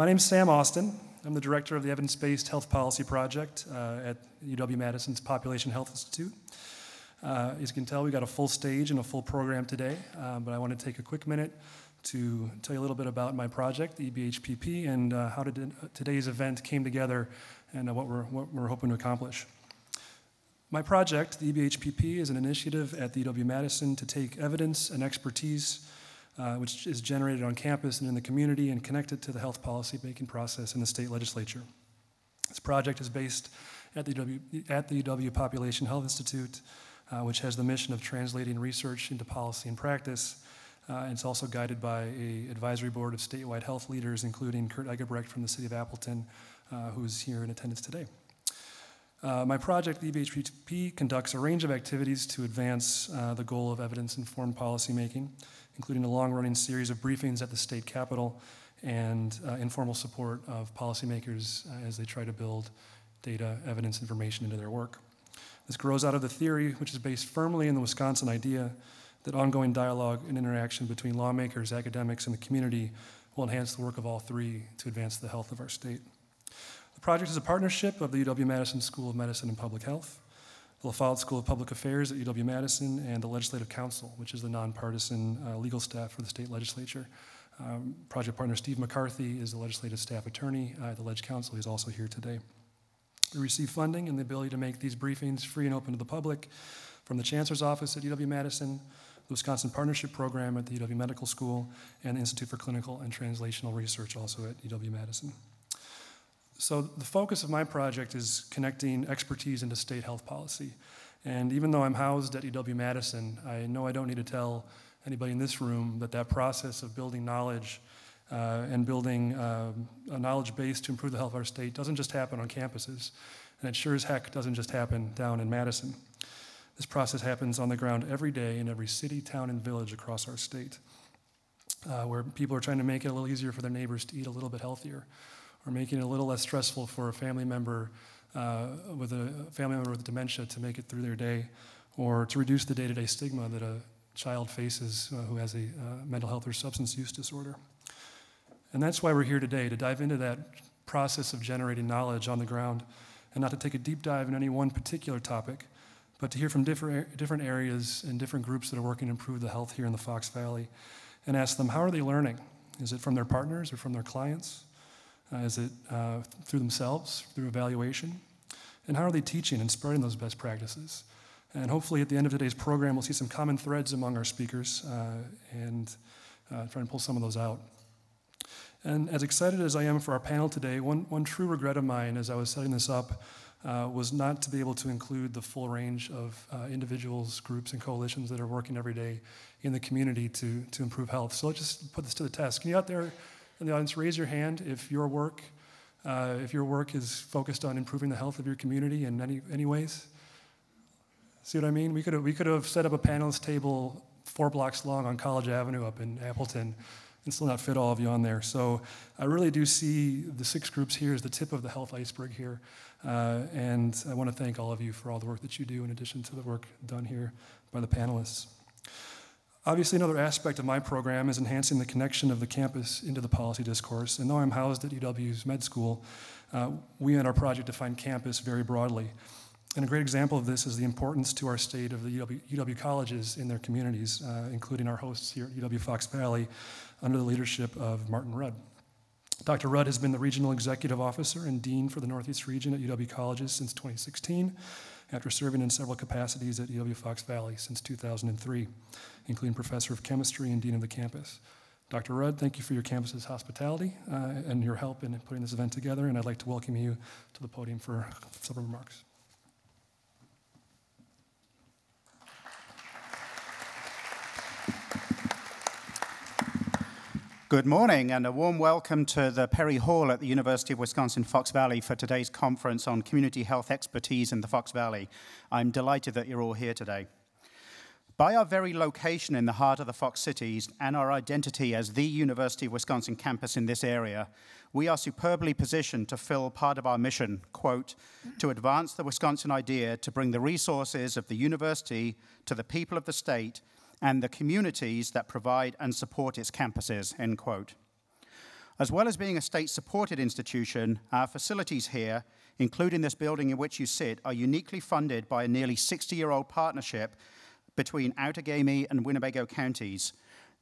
My name's Sam Austin. I'm the director of the Evidence-Based Health Policy Project at UW-Madison's Population Health Institute. As you can tell, we've got a full stage and a full program today, but I want to take a quick minute to tell you a little bit about my project, the EBHPP, and how today's event came together and what we're hoping to accomplish. My project, the EBHPP, is an initiative at the UW-Madison to take evidence and expertise which is generated on campus and in the community and connected to the health policy making process in the state legislature. This project is based at the UW Population Health Institute, which has the mission of translating research into policy and practice. And it's also guided by an advisory board of statewide health leaders, including Kurt Egerbrecht from the city of Appleton, who's here in attendance today. My project, the EBHPP, conducts a range of activities to advance the goal of evidence-informed policymaking, including a long-running series of briefings at the state capitol and informal support of policymakers as they try to build data, evidence, information into their work. This grows out of the theory, which is based firmly in the Wisconsin idea that ongoing dialogue and interaction between lawmakers, academics, and the community will enhance the work of all three to advance the health of our state. The project is a partnership of the UW-Madison School of Medicine and Public Health, the LaFollette School of Public Affairs at UW-Madison, and the Legislative Council, which is the nonpartisan legal staff for the state legislature. Project partner Steve McCarthy is the legislative staff attorney at the Leg Council. He's also here today. We receive funding and the ability to make these briefings free and open to the public from the Chancellor's Office at UW-Madison, the Wisconsin Partnership Program at the UW Medical School, and the Institute for Clinical and Translational Research, also at UW-Madison. So the focus of my project is connecting expertise into state health policy. And even though I'm housed at UW-Madison, I know I don't need to tell anybody in this room that that process of building knowledge and building a knowledge base to improve the health of our state doesn't just happen on campuses. And it sure as heck doesn't just happen down in Madison. This process happens on the ground every day in every city, town, and village across our state, where people are trying to make it a little easier for their neighbors to eat a little bit healthier, or making it a little less stressful for a family member with dementia to make it through their day, or to reduce the day-to-day stigma that a child faces who has a mental health or substance use disorder. And that's why we're here today, to dive into that process of generating knowledge on the ground, and not to take a deep dive in any one particular topic, but to hear from different areas and different groups that are working to improve the health here in the Fox Valley, and ask them, how are they learning? Is it from their partners or from their clients? Is it through themselves, through evaluation? And how are they teaching and spreading those best practices? And hopefully at the end of today's program, we'll see some common threads among our speakers and try and pull some of those out. And as excited as I am for our panel today, one true regret of mine as I was setting this up was not to be able to include the full range of individuals, groups, and coalitions that are working every day in the community to improve health. So let's just put this to the test. Can you out there in the audience raise your hand if your work is focused on improving the health of your community in any ways? See what I mean? We could have set up a panelist table 4 blocks long on College Avenue up in Appleton and still not fit all of you on there. So I really do see the 6 groups here as the tip of the health iceberg here. And I want to thank all of you for all the work that you do in addition to the work done here by the panelists. Obviously, another aspect of my program is enhancing the connection of the campus into the policy discourse. And though I'm housed at UW's med school, we in our project define campus very broadly. And a great example of this is the importance to our state of the UW colleges in their communities, including our hosts here at UW Fox Valley, under the leadership of Martin Rudd. Dr. Rudd has been the regional executive officer and dean for the Northeast region at UW colleges since 2016, after serving in several capacities at UW Fox Valley since 2003, including professor of chemistry and dean of the campus. Dr. Rudd, thank you for your campus's hospitality and your help in putting this event together, and I'd like to welcome you to the podium for several remarks. Good morning, and a warm welcome to the Perry Hall at the University of Wisconsin-Fox Valley for today's conference on community health expertise in the Fox Valley. I'm delighted that you're all here today. By our very location in the heart of the Fox Cities and our identity as the University of Wisconsin campus in this area, we are superbly positioned to fill part of our mission, quote, to advance the Wisconsin idea to bring the resources of the university to the people of the state and the communities that provide and support its campuses, end quote. As well as being a state-supported institution, our facilities here, including this building in which you sit, are uniquely funded by a nearly 60-year-old partnership between Outagamie and Winnebago counties.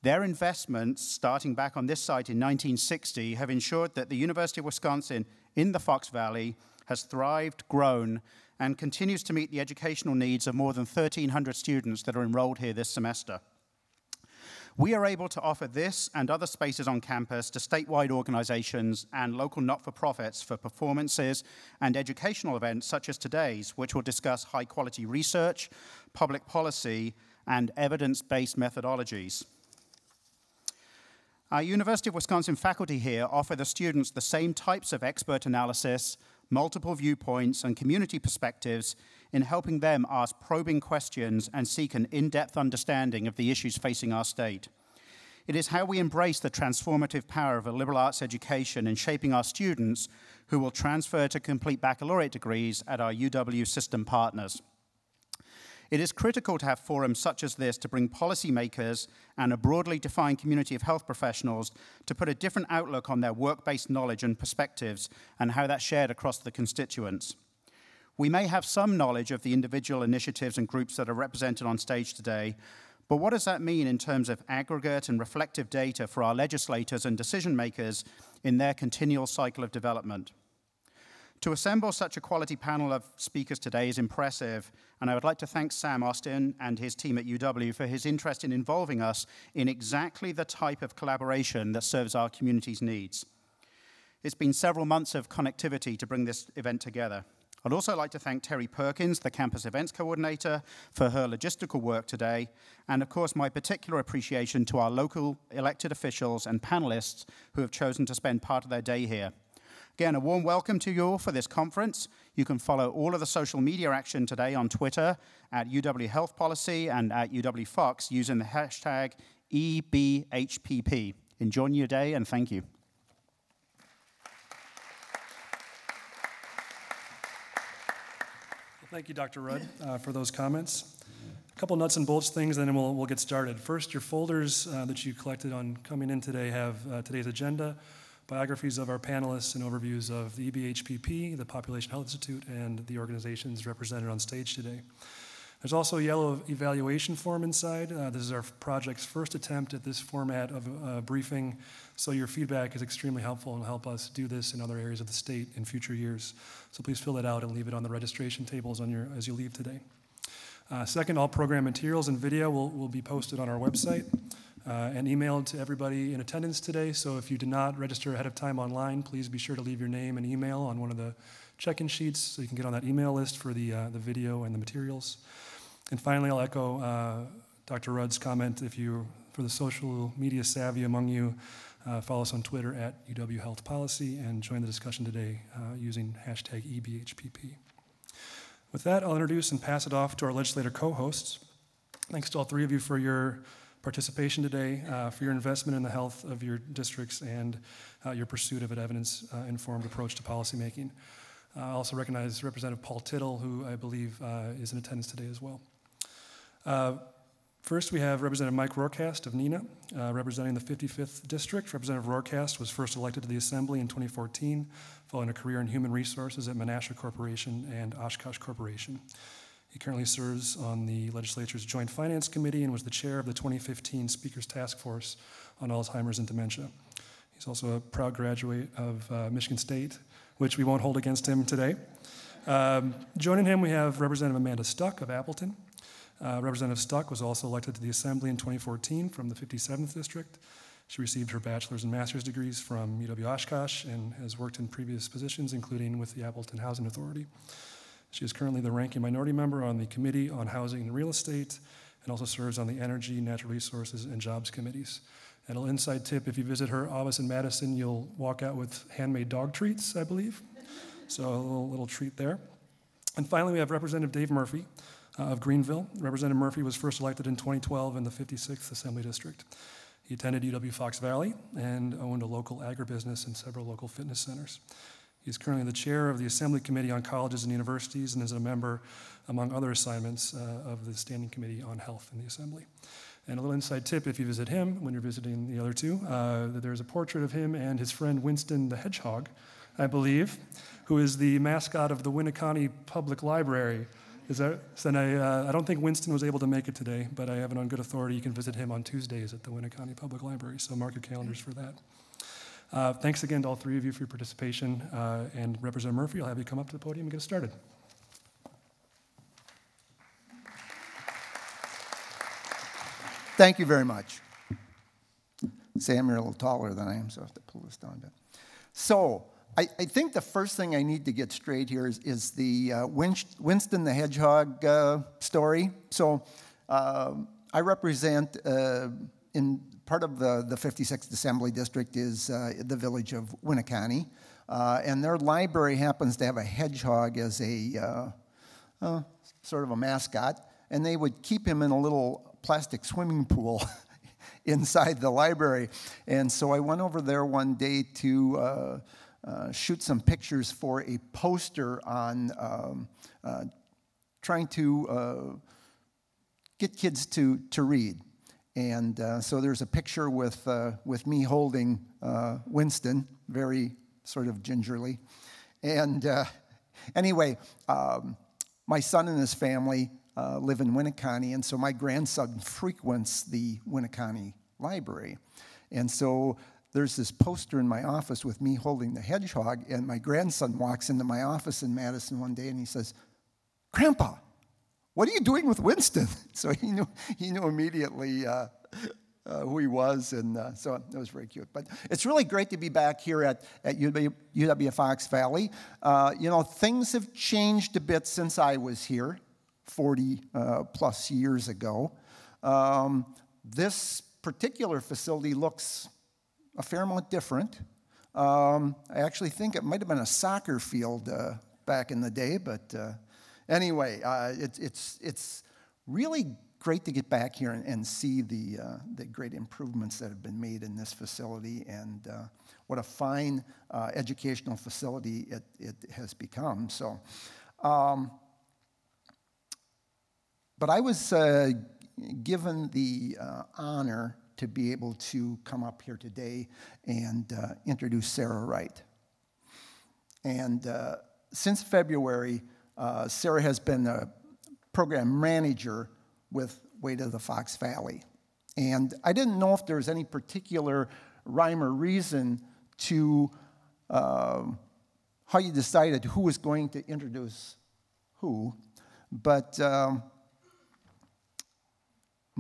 Their investments, starting back on this site in 1960, have ensured that the University of Wisconsin in the Fox Valley has thrived, grown, and continues to meet the educational needs of more than 1,300 students that are enrolled here this semester. We are able to offer this and other spaces on campus to statewide organizations and local not-for-profits for performances and educational events such as today's, which will discuss high-quality research, public policy, and evidence-based methodologies. Our University of Wisconsin faculty here offer the students the same types of expert analysis, multiple viewpoints, and community perspectives in helping them ask probing questions and seek an in-depth understanding of the issues facing our state. It is how we embrace the transformative power of a liberal arts education in shaping our students who will transfer to complete baccalaureate degrees at our UW system partners. It is critical to have forums such as this to bring policymakers and a broadly defined community of health professionals to put a different outlook on their work-based knowledge and perspectives and how that's shared across the constituents. We may have some knowledge of the individual initiatives and groups that are represented on stage today, but what does that mean in terms of aggregate and reflective data for our legislators and decision makers in their continual cycle of development? To assemble such a quality panel of speakers today is impressive, and I would like to thank Sam Austin and his team at UW for his interest in involving us in exactly the type of collaboration that serves our community's needs. It's been several months of connectivity to bring this event together. I'd also like to thank Terry Perkins, the campus events coordinator, for her logistical work today, and of course my particular appreciation to our local elected officials and panelists who have chosen to spend part of their day here. Again, a warm welcome to you all for this conference. You can follow all of the social media action today on Twitter at UW Health Policy and at UW Fox using the hashtag EBHPP. Enjoy your day and thank you. Thank you, Dr. Rudd, for those comments. A couple nuts and bolts things, and then we'll get started. First, your folders that you collected on coming in today have today's agenda, biographies of our panelists, and overviews of the EBHPP, the Population Health Institute, and the organizations represented on stage today. There's also a yellow evaluation form inside. This is our project's first attempt at this format of briefing, so your feedback is extremely helpful and will help us do this in other areas of the state in future years. So please fill that out and leave it on the registration tables on your, as you leave today. Second, all program materials and video will be posted on our website. And emailed to everybody in attendance today, so if you did not register ahead of time online, please be sure to leave your name and email on one of the check-in sheets so you can get on that email list for the video and the materials. And finally, I'll echo Dr. Rudd's comment, if you, for the social media savvy among you, follow us on Twitter at UW Health Policy and join the discussion today using hashtag EBHPP. With that, I'll introduce and pass it off to our legislator co-hosts. Thanks to all three of you for your participation today, for your investment in the health of your districts, and your pursuit of an evidence-informed approach to policymaking. I also recognize Representative Paul Tittle, who I believe is in attendance today as well. First, we have Representative Mike Rohrkaste of Neenah, representing the 55th District. Representative Rohrkaste was first elected to the Assembly in 2014, following a career in human resources at Menasha Corporation and Oshkosh Corporation. He currently serves on the legislature's Joint Finance Committee and was the chair of the 2015 Speaker's Task Force on Alzheimer's and Dementia. He's also a proud graduate of Michigan State, which we won't hold against him today. Joining him, we have Representative Amanda Stuck of Appleton. Representative Stuck was also elected to the Assembly in 2014 from the 57th District. She received her bachelor's and master's degrees from UW Oshkosh and has worked in previous positions, including with the Appleton Housing Authority. She is currently the ranking minority member on the Committee on Housing and Real Estate, and also serves on the Energy, Natural Resources, and Jobs Committees. And a little inside tip, if you visit her office in Madison, you'll walk out with handmade dog treats, I believe. So a little treat there. And finally, we have Representative Dave Murphy of Greenville. Representative Murphy was first elected in 2012 in the 56th Assembly District. He attended UW Fox Valley and owned a local agribusiness and several local fitness centers. He's currently the chair of the Assembly Committee on Colleges and Universities and is a member, among other assignments, of the Standing Committee on Health in the Assembly. And a little inside tip, if you visit him, when you're visiting the other two, there's a portrait of him and his friend Winston the Hedgehog, I believe, who is the mascot of the Winneconne Public Library. I don't think Winston was able to make it today, but I have it on good authority. You can visit him on Tuesdays at the Winneconne Public Library, so mark your calendars for that. Thanks again to all three of you for your participation. And Representative Murphy, I'll have you come up to the podium and get started. Thank you very much. Sam, you're a little taller than I am, so I have to pull this down a bit. So I think the first thing I need to get straight here is the Winston the Hedgehog story. So I represent, in part of the 56th Assembly District is the village of Winneconne, and their library happens to have a hedgehog as a sort of a mascot, and they would keep him in a little plastic swimming pool inside the library. And so I went over there one day to shoot some pictures for a poster on trying to get kids to read. And so there's a picture with me holding Winston, very sort of gingerly. And anyway, my son and his family live in Winneconne, and so my grandson frequents the Winneconne Library. And so there's this poster in my office with me holding the hedgehog, and my grandson walks into my office in Madison one day and he says, "Grandpa, what are you doing with Winston?" So he knew immediately who he was, and so it was very cute. But it's really great to be back here at UW Fox Valley. You know, things have changed a bit since I was here 40 plus years ago. This particular facility looks a fair amount different. I actually think it might have been a soccer field back in the day, but anyway, it's really great to get back here and see the great improvements that have been made in this facility, and what a fine educational facility it has become. So. But I was given the honor to be able to come up here today and introduce Sarah Wright. And since February, Sarah has been a program manager with Weight of the Fox Valley. And I didn't know if there was any particular rhyme or reason to how you decided who was going to introduce who, but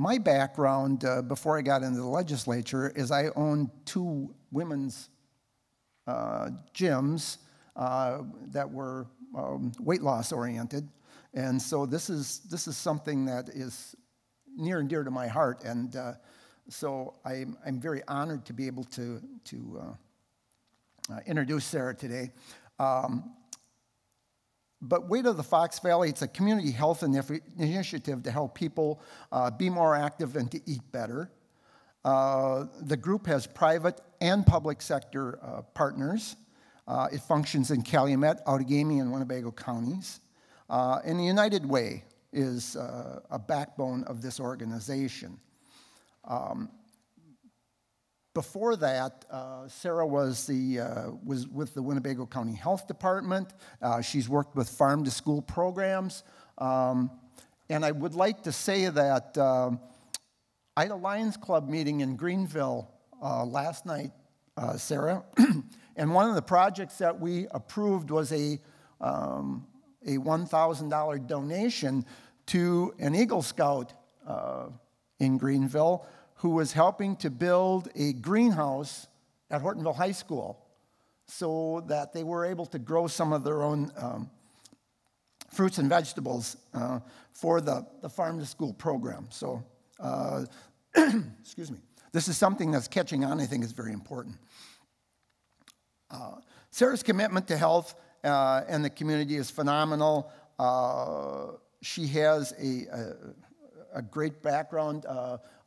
my background before I got into the legislature is I owned two women's gyms that were weight loss oriented, and so this is something that is near and dear to my heart, and so I'm very honored to be able to introduce Sarah today. But Weight of the Fox Valley, it's a community health initiative to help people be more active and to eat better. The group has private and public sector partners. It functions in Calumet, Outagamie, and Winnebago counties. And the United Way is a backbone of this organization. Before that, Sarah was with the Winnebago County Health Department. She's worked with farm-to-school programs. And I would like to say that I had a Lions Club meeting in Greenville last night, Sarah. And one of the projects that we approved was a $1,000 donation to an Eagle Scout in Greenville, who was helping to build a greenhouse at Hortonville High School so that they were able to grow some of their own fruits and vegetables for the farm-to-school program. So, excuse me, this is something that's catching on, I think is very important. Sarah's commitment to health and the community is phenomenal. She has a great background.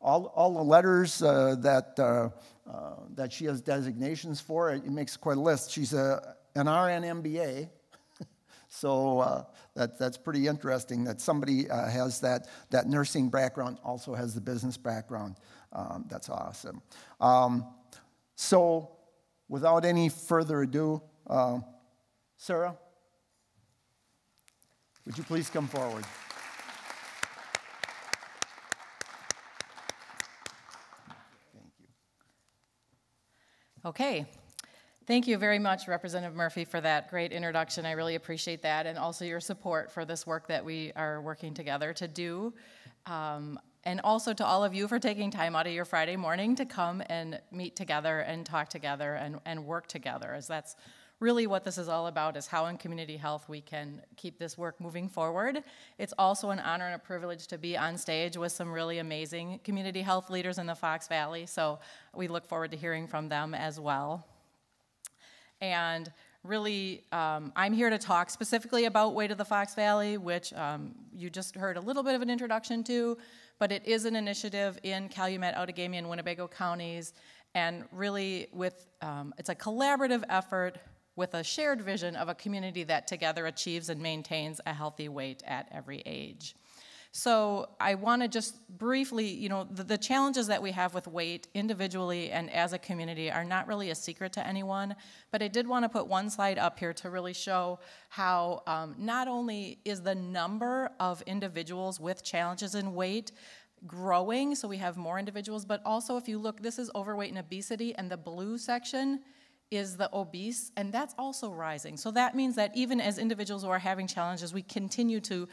All the letters that she has designations for, it makes quite a list. She's an RN MBA, So that's pretty interesting that somebody has that nursing background, also has the business background. That's awesome. So without any further ado, Sarah, would you please come forward? Thank you. Okay. Thank you very much, Representative Murphy, for that great introduction. I really appreciate that, and also your support for this work that we are working together to do. And also to all of you for taking time out of your Friday morning to come and meet together and talk together and work together, as that's really what this is all about, is how in community health we can keep this work moving forward. It's also an honor and a privilege to be on stage with some really amazing community health leaders in the Fox Valley, so we look forward to hearing from them as well. And really, I'm here to talk specifically about Weight of the Fox Valley, which you just heard a little bit of an introduction to, but it is an initiative in Calumet, Outagamie, and Winnebago counties, and really with, it's a collaborative effort with a shared vision of a community that together achieves and maintains a healthy weight at every age. So I want to just briefly, you know, the challenges that we have with weight individually and as a community are not really a secret to anyone, but I did want to put one slide up here to really show how not only is the number of individuals with challenges in weight growing, so we have more individuals, but also if you look, this is overweight and obesity, and the blue section is the obese, and that's also rising. So that means that even as individuals who are having challenges, we continue to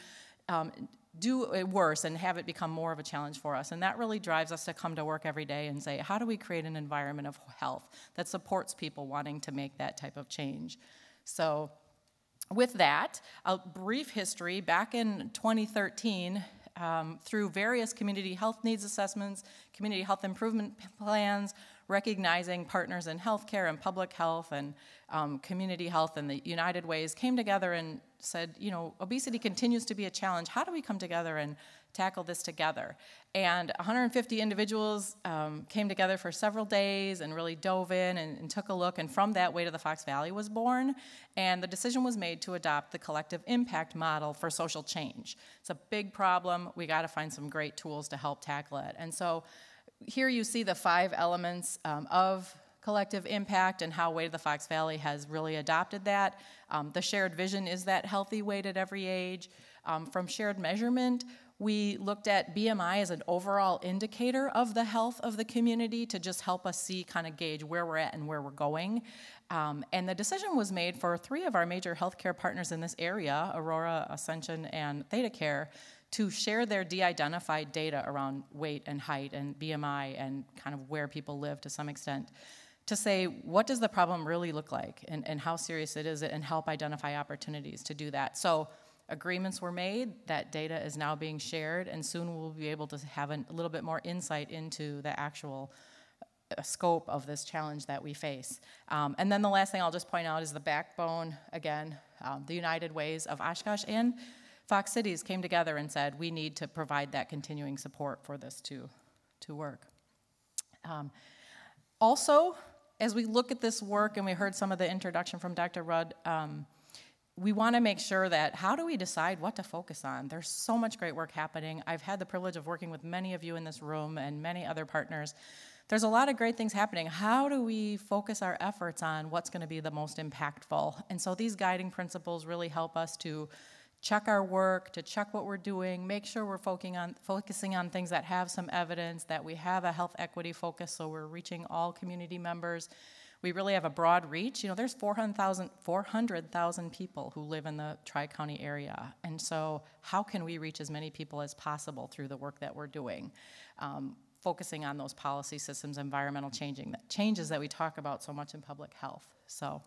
do it worse and have it become more of a challenge for us. And that really drives us to come to work every day and say, how do we create an environment of health that supports people wanting to make that type of change? So with that, a brief history. Back in 2013, through various community health needs assessments, community health improvement plans, recognizing partners in healthcare and public health and community health and the United Ways came together and said, you know, obesity continues to be a challenge. How do we come together and tackle this together? And 150 individuals came together for several days and really dove in and took a look. And from that, Weight of the Fox Valley was born. And the decision was made to adopt the collective impact model for social change. It's a big problem. We got to find some great tools to help tackle it. And so here you see the 5 elements of collective impact and how Weight of the Fox Valley has really adopted that. The shared vision is that healthy weight at every age. From shared measurement, we looked at BMI as an overall indicator of the health of the community to just help us see, kind of gauge where we're at and where we're going. And the decision was made for 3 of our major healthcare partners in this area, Aurora, Ascension, and ThedaCare, to share their de-identified data around weight and height and BMI and kind of where people live to some extent, to say what does the problem really look like and how serious it is and help identify opportunities to do that. So agreements were made, that data is now being shared, and soon we'll be able to have a little bit more insight into the actual scope of this challenge that we face. And then the last thing I'll just point out is the backbone, again, the United Ways of Oshkosh and Fox Cities came together and said, we need to provide that continuing support for this to work. Also, as we look at this work, and we heard some of the introduction from Dr. Rudd, we want to make sure that how do we decide what to focus on? There's so much great work happening. I've had the privilege of working with many of you in this room and many other partners. There's a lot of great things happening. How do we focus our efforts on what's going to be the most impactful? And so these guiding principles really help us to check our work, to check what we're doing, make sure we're focusing on things that have some evidence, that we have a health equity focus, so we're reaching all community members. We really have a broad reach. You know, there's 400,000 people who live in the Tri-County area, and so how can we reach as many people as possible through the work that we're doing? Focusing on those policy systems, environmental changes that we talk about so much in public health. So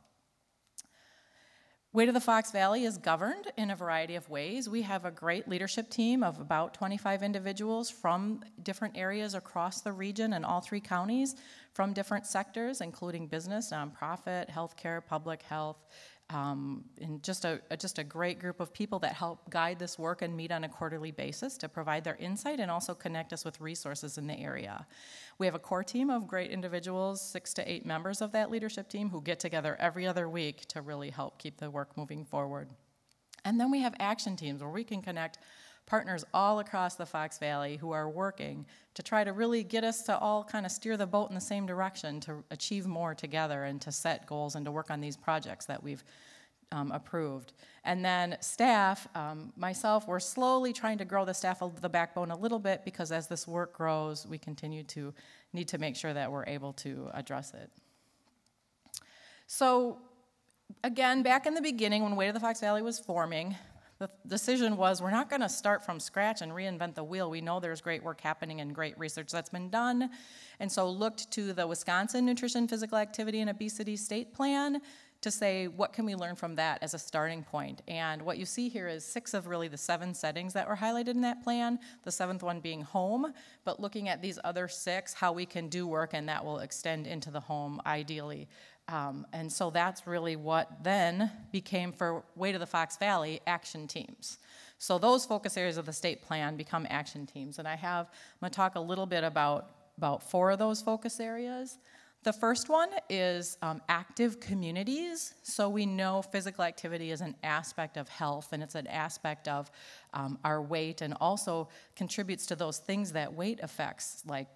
Weight of the Fox Valley is governed in a variety of ways. We have a great leadership team of about 25 individuals from different areas across the region and all 3 counties, from different sectors, including business, nonprofit, healthcare, public health, and just a great group of people that help guide this work and meet on a quarterly basis to provide their insight and also connect us with resources in the area. We have a core team of great individuals, 6 to 8 members of that leadership team, who get together every other week to really help keep the work moving forward. And then we have action teams where we can connect partners all across the Fox Valley who are working to try to really get us to all kind of steer the boat in the same direction to achieve more together and to set goals and to work on these projects that we've approved. And then staff, myself, we're slowly trying to grow the staff, the backbone a little bit, because as this work grows, we continue to need to make sure that we're able to address it. So again, back in the beginning when Weight of the Fox Valley was forming, the decision was we're not going to start from scratch and reinvent the wheel. We know there's great work happening and great research that's been done. And so looked to the Wisconsin Nutrition, Physical Activity, and Obesity State Plan to say, what can we learn from that as a starting point? And what you see here is 6 of really the 7 settings that were highlighted in that plan, the 7th one being home, but looking at these other 6, how we can do work and that will extend into the home ideally. And so that's really what then became for Weight of the Fox Valley action teams. So those focus areas of the state plan become action teams. And I'm gonna talk a little bit about 4 of those focus areas. The first one is active communities. So we know physical activity is an aspect of health and it's an aspect of our weight and also contributes to those things that weight affects, like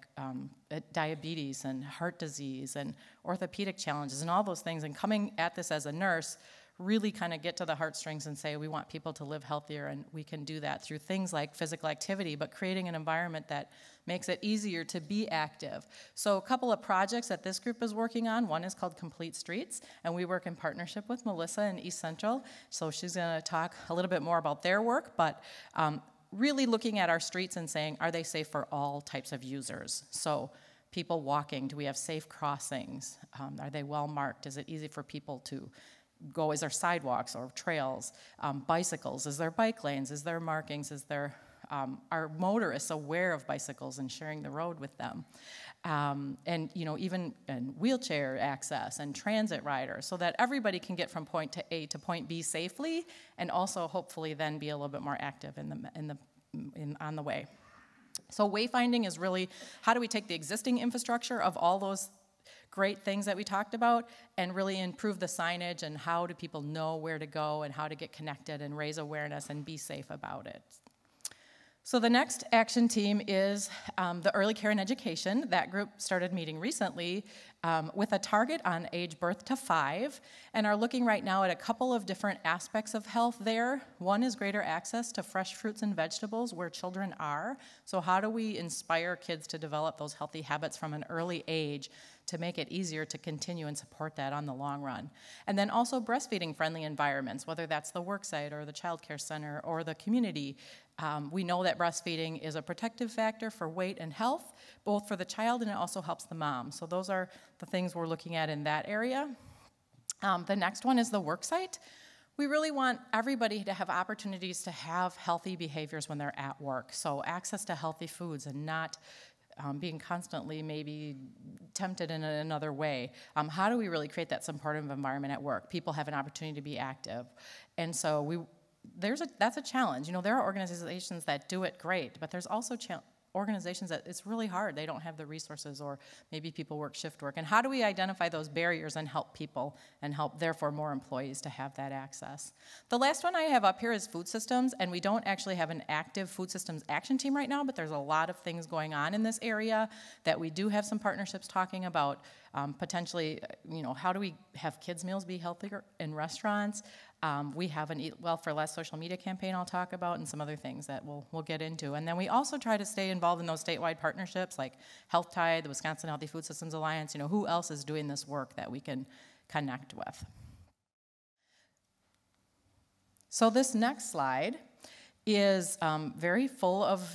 diabetes and heart disease and orthopedic challenges and all those things. And coming at this as a nurse, really kind of get to the heartstrings and say we want people to live healthier, and we can do that through things like physical activity, but creating an environment that makes it easier to be active. So a couple of projects that this group is working on, one is called Complete Streets, and we work in partnership with Melissa in East Central, so she's gonna talk a little bit more about their work, but really looking at our streets and saying, are they safe for all types of users? So people walking, do we have safe crossings? Are they well marked? Is it easy for people to go? Is there sidewalks or trails? Bicycles, is there bike lanes? Is there markings? Is there, are motorists aware of bicycles and sharing the road with them? And you know, even wheelchair access and transit riders, so that everybody can get from point to A to point B safely, and also hopefully then be a little bit more active on the way. So wayfinding is really, how do we take the existing infrastructure of all those great things that we talked about and really improve the signage, and how do people know where to go and how to get connected and raise awareness and be safe about it. So the next action team is the early care and education. That group started meeting recently with a target on age birth to 5, and are looking right now at a couple of different aspects of health there. One is greater access to fresh fruits and vegetables where children are. So how do we inspire kids to develop those healthy habits from an early age to make it easier to continue and support that on the long run? And then also breastfeeding friendly environments, whether that's the worksite or the child care center or the community. We know that breastfeeding is a protective factor for weight and health, both for the child and it also helps the mom. So those are the things we're looking at in that area. The next one is the worksite. We really want everybody to have opportunities to have healthy behaviors when they're at work. So access to healthy foods and not being constantly maybe tempted in another way. How do we really create that supportive environment at work? People have an opportunity to be active. And so that's a challenge. You know, there are organizations that do it great, but there's also organizations that it's really hard. They don't have the resources, or maybe people work shift work. And how do we identify those barriers and help people and help, therefore, more employees to have that access? The last one I have up here is food systems, and we don't actually have an active food systems action team right now, but there's a lot of things going on in this area that we do have some partnerships talking about. Potentially, you know, how do we have kids' meals be healthier in restaurants? We have an Eat Well for Less social media campaign I'll talk about, and some other things that we'll get into. And then we also try to stay involved in those statewide partnerships like Health Tide, the Wisconsin Healthy Food Systems Alliance. You know, who else is doing this work that we can connect with? So this next slide is very full of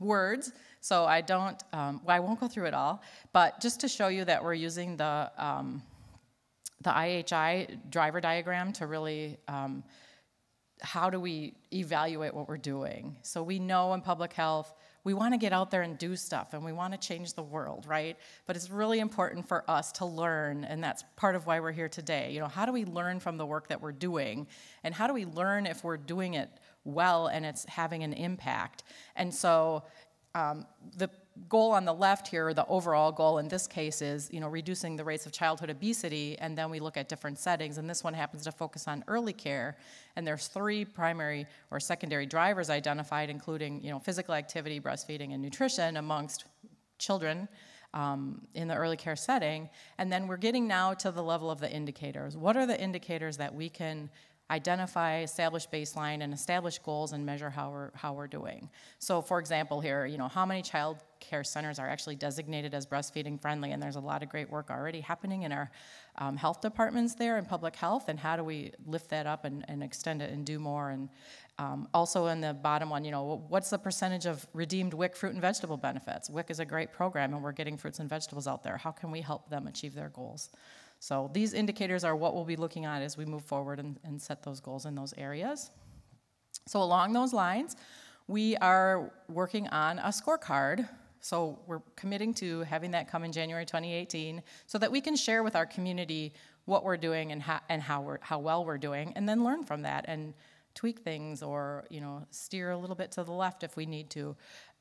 words. So I won't go through it all, but just to show you that we're using the IHI driver diagram to really, how do we evaluate what we're doing? So we know in public health, we want to get out there and do stuff, and we want to change the world, right? But it's really important for us to learn, and that's part of why we're here today. You know, how do we learn from the work that we're doing, and how do we learn if we're doing it well and it's having an impact? And so the goal on the left here, the overall goal in this case is, you know, reducing the rates of childhood obesity, and then we look at different settings, and this one happens to focus on early care, and there's three primary or secondary drivers identified, including, you know, physical activity, breastfeeding, and nutrition amongst children in the early care setting. And then we're getting now to the level of the indicators. What are the indicators that we can identify, establish baseline, and establish goals and measure how we're doing? So for example here, you know, how many child care centers are actually designated as breastfeeding friendly, and there's a lot of great work already happening in our health departments there in public health, and how do we lift that up and extend it and do more? And also in the bottom one, you know, what's the percentage of redeemed WIC fruit and vegetable benefits? WIC is a great program, and we're getting fruits and vegetables out there. How can we help them achieve their goals? So these indicators are what we'll be looking at as we move forward and set those goals in those areas. So along those lines, we are working on a scorecard. So we're committing to having that come in January 2018 so that we can share with our community what we're doing and how well we're doing, and then learn from that and tweak things, or, you know, steer a little bit to the left if we need to.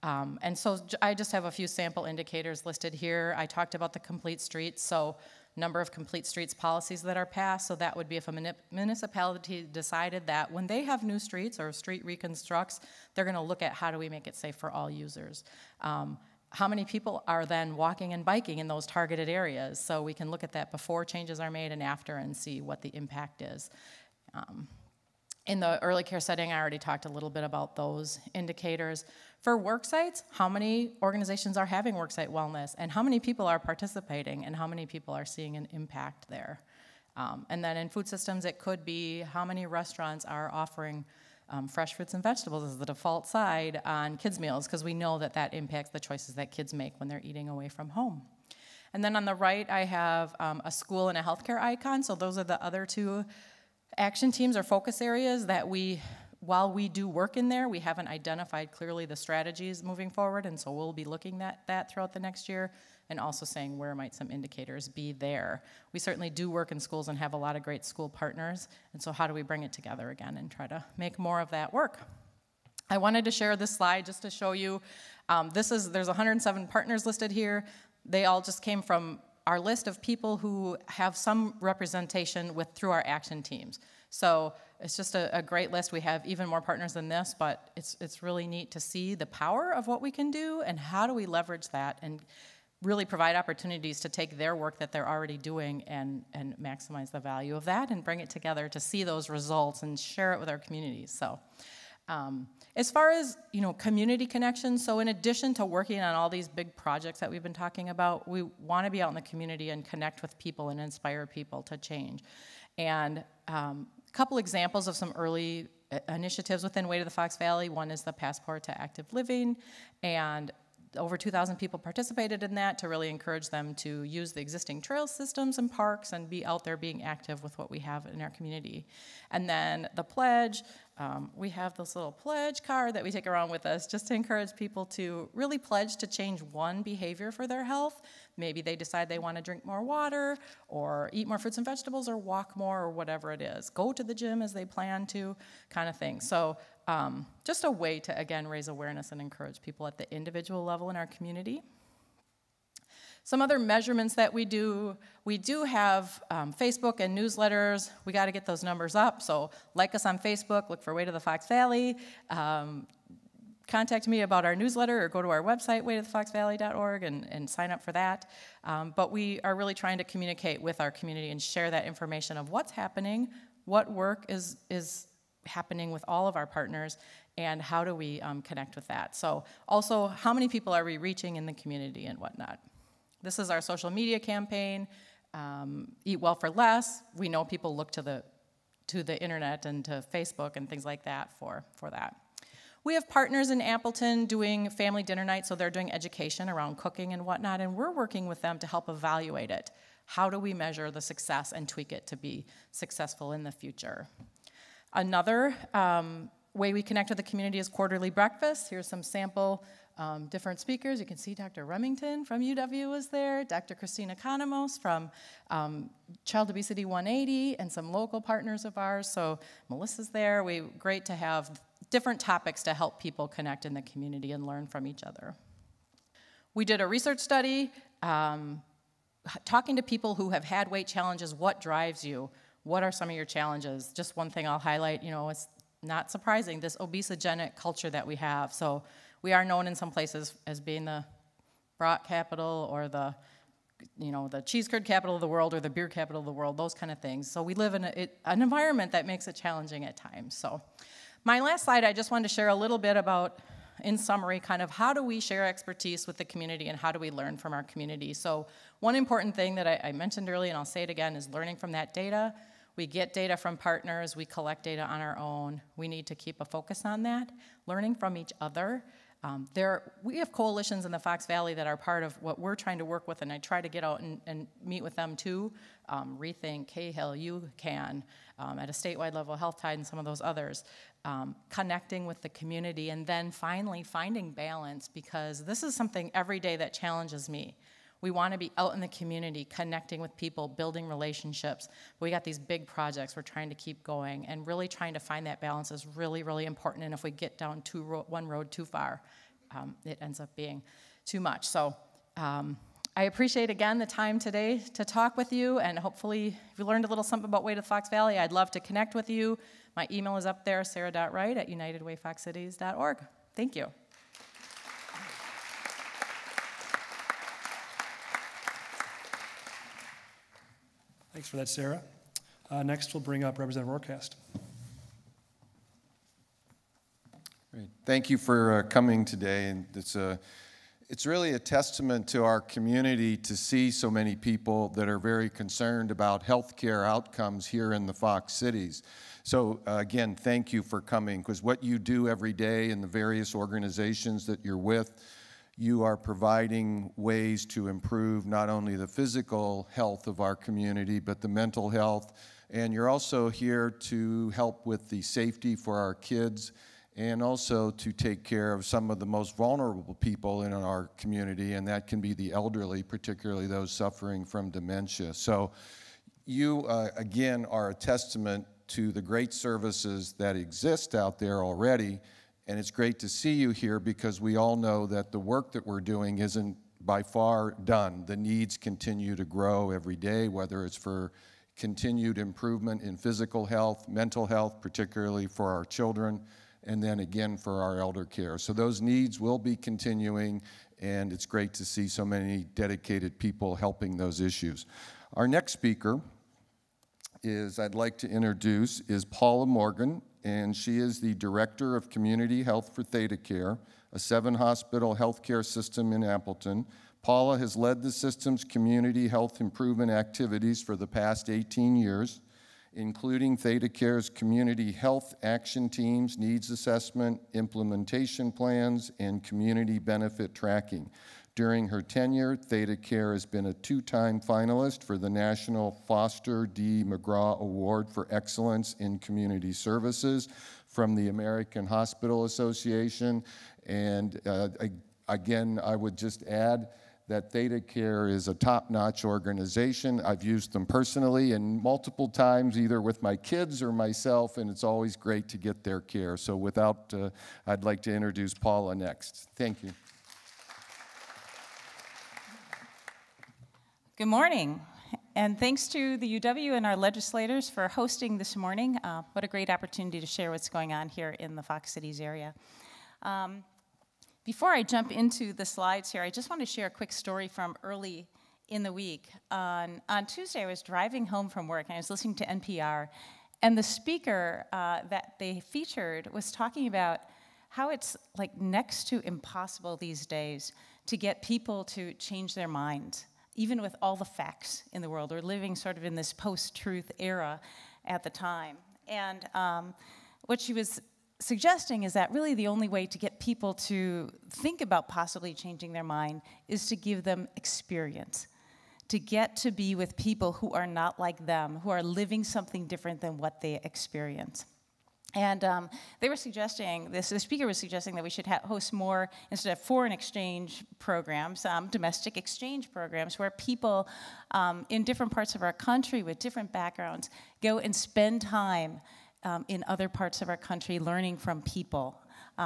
And so I just have a few sample indicators listed here. I talked about the complete streets, so number of complete streets policies that are passed. So that would be if a municipality decided that when they have new streets or street reconstructs, they're gonna look at how do we make it safe for all users. How many people are then walking and biking in those targeted areas? So we can look at that before changes are made and after, and see what the impact is. In the early care setting, I already talked a little bit about those indicators. For work sites, how many organizations are having work site wellness, and how many people are participating, and how many people are seeing an impact there? And then in food systems, it could be how many restaurants are offering fresh fruits and vegetables as the default side on kids' meals, because we know that that impacts the choices that kids make when they're eating away from home. And then on the right, I have a school and a healthcare icon, so those are the other two action teams or focus areas that we, while we do work in there, we haven't identified clearly the strategies moving forward, and so we'll be looking at that throughout the next year, and also saying where might some indicators be there. We certainly do work in schools and have a lot of great school partners, and so how do we bring it together again and try to make more of that work? I wanted to share this slide just to show you, there's 107 partners listed here. They all just came from our list of people who have some representation through our action teams. So it's just a great list. We have even more partners than this, but it's really neat to see the power of what we can do and how do we leverage that and really provide opportunities to take their work that they're already doing and maximize the value of that and bring it together to see those results and share it with our communities. So as far as, you know, community connections, so in addition to working on all these big projects that we've been talking about, we want to be out in the community and connect with people and inspire people to change. And a couple examples of some early initiatives within Weight of the Fox Valley. One is the Passport to Active Living, and over 2,000 people participated in that to really encourage them to use the existing trail systems and parks and be out there being active with what we have in our community. And then the pledge, we have this little pledge card that we take around with us just to encourage people to really pledge to change one behavior for their health. Maybe they decide they want to drink more water or eat more fruits and vegetables or walk more or whatever it is. Go to the gym as they plan to, kind of thing. So just a way to, again, raise awareness and encourage people at the individual level in our community. Some other measurements that we do have Facebook and newsletters. We got to get those numbers up, so like us on Facebook, look for Weight of the Fox Valley, contact me about our newsletter, or go to our website, weightofthefoxvalley.org, and sign up for that. But we are really trying to communicate with our community and share that information of what's happening, what work is happening with all of our partners, and how do we connect with that. So also, how many people are we reaching in the community and whatnot. This is our social media campaign, Eat Well for Less. We know people look to the internet and to Facebook and things like that for that. We have partners in Appleton doing family dinner nights, so they're doing education around cooking and whatnot, and we're working with them to help evaluate it. How do we measure the success and tweak it to be successful in the future? Another way we connect with the community is quarterly breakfasts. Here's some sample different speakers. You can see Dr. Remington from UW was there, Dr. Christina Konamos from Child Obesity 180, and some local partners of ours. So Melissa's there. Great to have different topics to help people connect in the community and learn from each other. We did a research study, talking to people who have had weight challenges. What drives you? What are some of your challenges? Just one thing I'll highlight, you know, it's not surprising, this obesogenic culture that we have. So we are known in some places as being the brat capital, or the, you know, the cheese curd capital of the world, or the beer capital of the world, those kind of things. So we live in an environment that makes it challenging at times. So my last slide, I just wanted to share a little bit about, in summary, kind of how do we share expertise with the community and how do we learn from our community. So one important thing that I mentioned earlier, and I'll say it again, is learning from that data. We get data from partners, we collect data on our own. We need to keep a focus on that, learning from each other. We have coalitions in the Fox Valley that are part of what we're trying to work with, and I try to get out and meet with them too. Rethink, Cahill, You Can, at a statewide level, Health Tide, and some of those others. Connecting with the community, and then finally finding balance, because this is something every day that challenges me. We want to be out in the community, connecting with people, building relationships. We got these big projects we're trying to keep going, and really trying to find that balance is really, really important. And if we get down one road too far, it ends up being too much. So I appreciate, again, the time today to talk with you, and hopefully if you learned a little something about Weight of the Fox Valley, I'd love to connect with you. My email is up there, sarah.wright@unitedwayfoxcities.org. Thank you. Thanks for that, Sarah. Next, we'll bring up Representative Rohrkaste. Great. Thank you for coming today. And it's really a testament to our community to see so many people that are very concerned about health care outcomes here in the Fox Cities. So again, thank you for coming, because what you do every day in the various organizations that you're with, you are providing ways to improve not only the physical health of our community, but the mental health. And you're also here to help with the safety for our kids, and also to take care of some of the most vulnerable people in our community, and that can be the elderly, particularly those suffering from dementia. So you, again, are a testament to the great services that exist out there already. And it's great to see you here, because we all know that the work that we're doing isn't by far done. The needs continue to grow every day, whether it's for continued improvement in physical health, mental health, particularly for our children, and then again for our elder care. So those needs will be continuing, and it's great to see so many dedicated people helping those issues. Our next speaker I'd like to introduce Paula Morgan, and she is the Director of Community Health for ThedaCare, a 7-hospital healthcare system in Appleton. Paula has led the system's community health improvement activities for the past 18 years, including ThedaCare's Community Health Action Teams, needs assessment, implementation plans, and community benefit tracking. During her tenure, ThedaCare has been a 2-time finalist for the National Foster D. McGraw Award for Excellence in Community Services from the American Hospital Association. And again, I would just add that ThedaCare is a top-notch organization. I've used them personally and multiple times, either with my kids or myself, and it's always great to get their care. So without, I'd like to introduce Paula next. Thank you. Good morning, and thanks to the UW and our legislators for hosting this morning. What a great opportunity to share what's going on here in the Fox Cities area. Before I jump into the slides here, I just want to share a quick story from early in the week. On Tuesday, I was driving home from work, and I was listening to NPR, and the speaker that they featured was talking about how it's like next to impossible these days to get people to change their minds. Even with all the facts in the world. We're living sort of in this post-truth era at the time. And what she was suggesting is that really the only way to get people to think about possibly changing their mind is to give them experience, to get to be with people who are not like them, who are living something different than what they experience. And they were suggesting, the speaker was suggesting that we should host more, instead of foreign exchange programs, domestic exchange programs, where people in different parts of our country with different backgrounds go and spend time in other parts of our country learning from people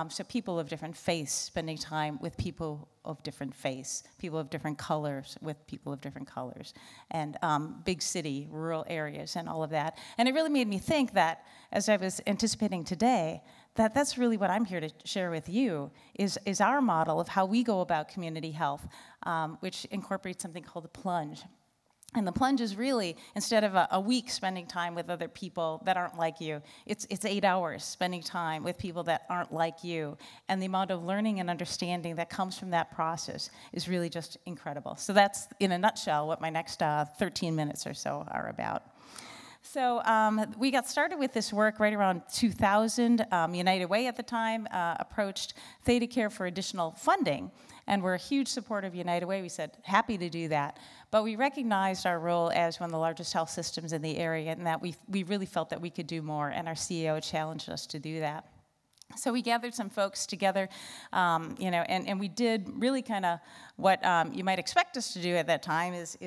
So people of different faiths, spending time with people of different faiths, people of different colors with people of different colors, and big city, rural areas, and all of that. And it really made me think that, as I was anticipating today, that that's really what I'm here to share with you, is our model of how we go about community health, which incorporates something called the plunge. And the plunge is really, instead of a week spending time with other people that aren't like you, it's 8 hours spending time with people that aren't like you. And the amount of learning and understanding that comes from that process is really just incredible. So that's, in a nutshell, what my next 13 minutes or so are about. So we got started with this work right around 2000. United Way at the time approached ThedaCare for additional funding, and we're a huge supporter of United Way. We said, happy to do that. But we recognized our role as one of the largest health systems in the area, and that we really felt that we could do more, and our CEO challenged us to do that. So we gathered some folks together, and we did really kind of what you might expect us to do at that time is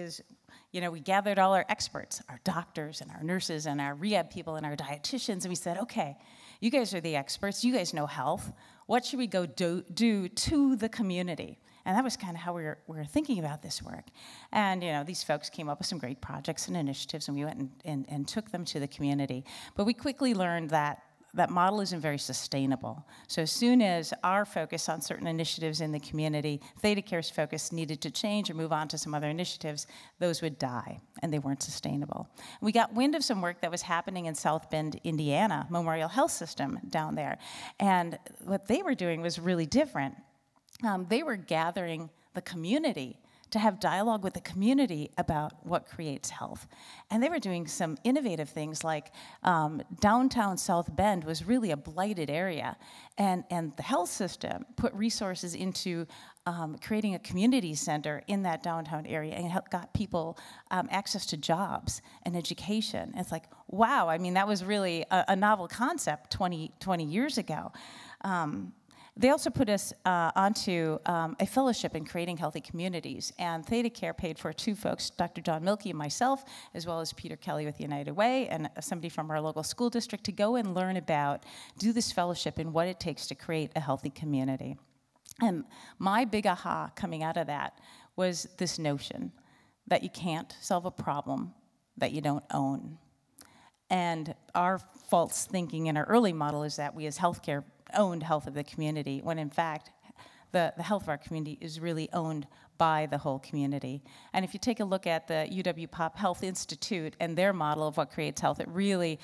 we gathered all our experts, our doctors and our nurses and our rehab people and our dietitians, and we said, okay, you guys are the experts, you guys know health, what should we go do to the community? And that was kind of how we were thinking about this work. And these folks came up with some great projects and initiatives, and we went and took them to the community. But we quickly learned that that model isn't very sustainable. So as soon as our focus on certain initiatives in the community, ThedaCare's focus needed to change or move on to some other initiatives, those would die, and they weren't sustainable. We got wind of some work that was happening in South Bend, Indiana, Memorial Health System down there. And what they were doing was really different. They were gathering the community to have dialogue with the community about what creates health. And they were doing some innovative things like downtown South Bend was really a blighted area, and the health system put resources into creating a community center in that downtown area, and it got people access to jobs and education. And it's like, wow, I mean, that was really a novel concept 20 years ago. They also put us onto a fellowship in creating healthy communities, and ThedaCare paid for two folks, Dr. John Mielke and myself, as well as Peter Kelly with United Way and somebody from our local school district, to go and learn about, do this fellowship and what it takes to create a healthy community. And my big aha coming out of that was this notion that you can't solve a problem that you don't own. And our false thinking in our early model is that we as healthcare owned health of the community, when in fact the health of our community is really owned by the whole community. And if you take a look at the UW Pop Health Institute and their model of what creates health, it really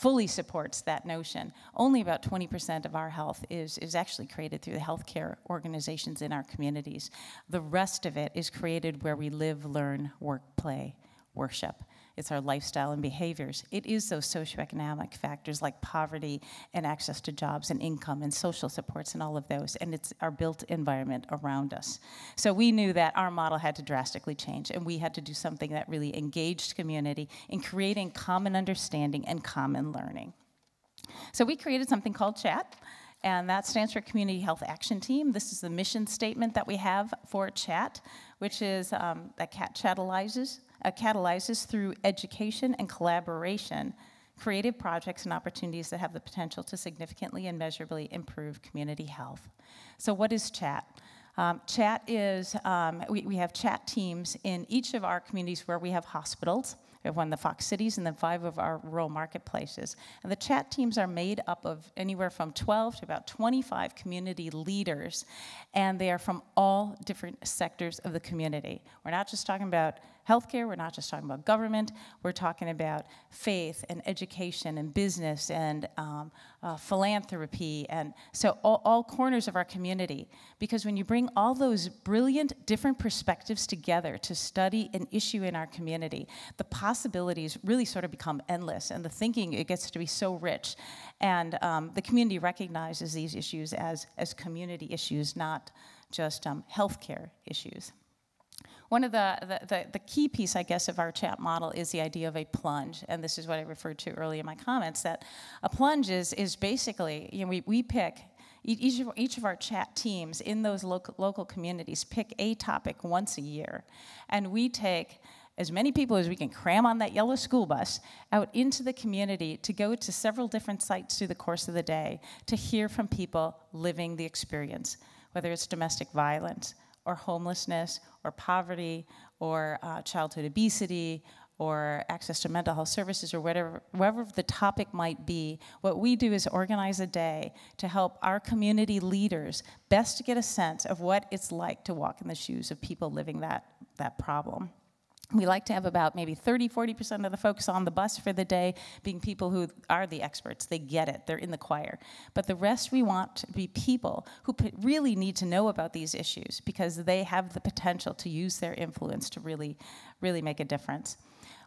fully supports that notion. Only about 20% of our health is actually created through the healthcare organizations in our communities. The rest of it is created where we live, learn, work, play, worship. It's our lifestyle and behaviors. It is those socioeconomic factors like poverty and access to jobs and income and social supports and all of those, and it's our built environment around us. So we knew that our model had to drastically change, and we had to do something that really engaged community in creating common understanding and common learning. So we created something called CHAT, and that stands for Community Health Action Team. This is the mission statement that we have for CHAT, which is that CHAT catalyzes through education and collaboration, creative projects and opportunities that have the potential to significantly and measurably improve community health. So what is CHAT? CHAT is, we have CHAT teams in each of our communities where we have hospitals. We have one in the Fox Cities and then 5 of our rural marketplaces. And the CHAT teams are made up of anywhere from 12 to about 25 community leaders, and they are from all different sectors of the community. We're not just talking about healthcare, we're not just talking about government, we're talking about faith and education and business and philanthropy, and so all corners of our community. Because when you bring all those brilliant different perspectives together to study an issue in our community, the possibilities really sort of become endless, and the thinking, it gets to be so rich. And the community recognizes these issues as community issues, not just healthcare issues. One of the key piece, I guess, of our CHAT model is the idea of a plunge, and this is what I referred to earlier in my comments, that a plunge is basically, we pick, each of our CHAT teams in those local communities pick a topic once a year, and we take as many people as we can cram on that yellow school bus out into the community to go to several different sites through the course of the day to hear from people living the experience, whether it's domestic violence or homelessness or poverty or childhood obesity or access to mental health services or whatever the topic might be. What we do is organize a day to help our community leaders best to get a sense of what it's like to walk in the shoes of people living that problem. We like to have about maybe 30–40% of the folks on the bus for the day being people who are the experts. They get it. They're in the choir. But the rest we want to be people who really need to know about these issues because they have the potential to use their influence to really, really make a difference.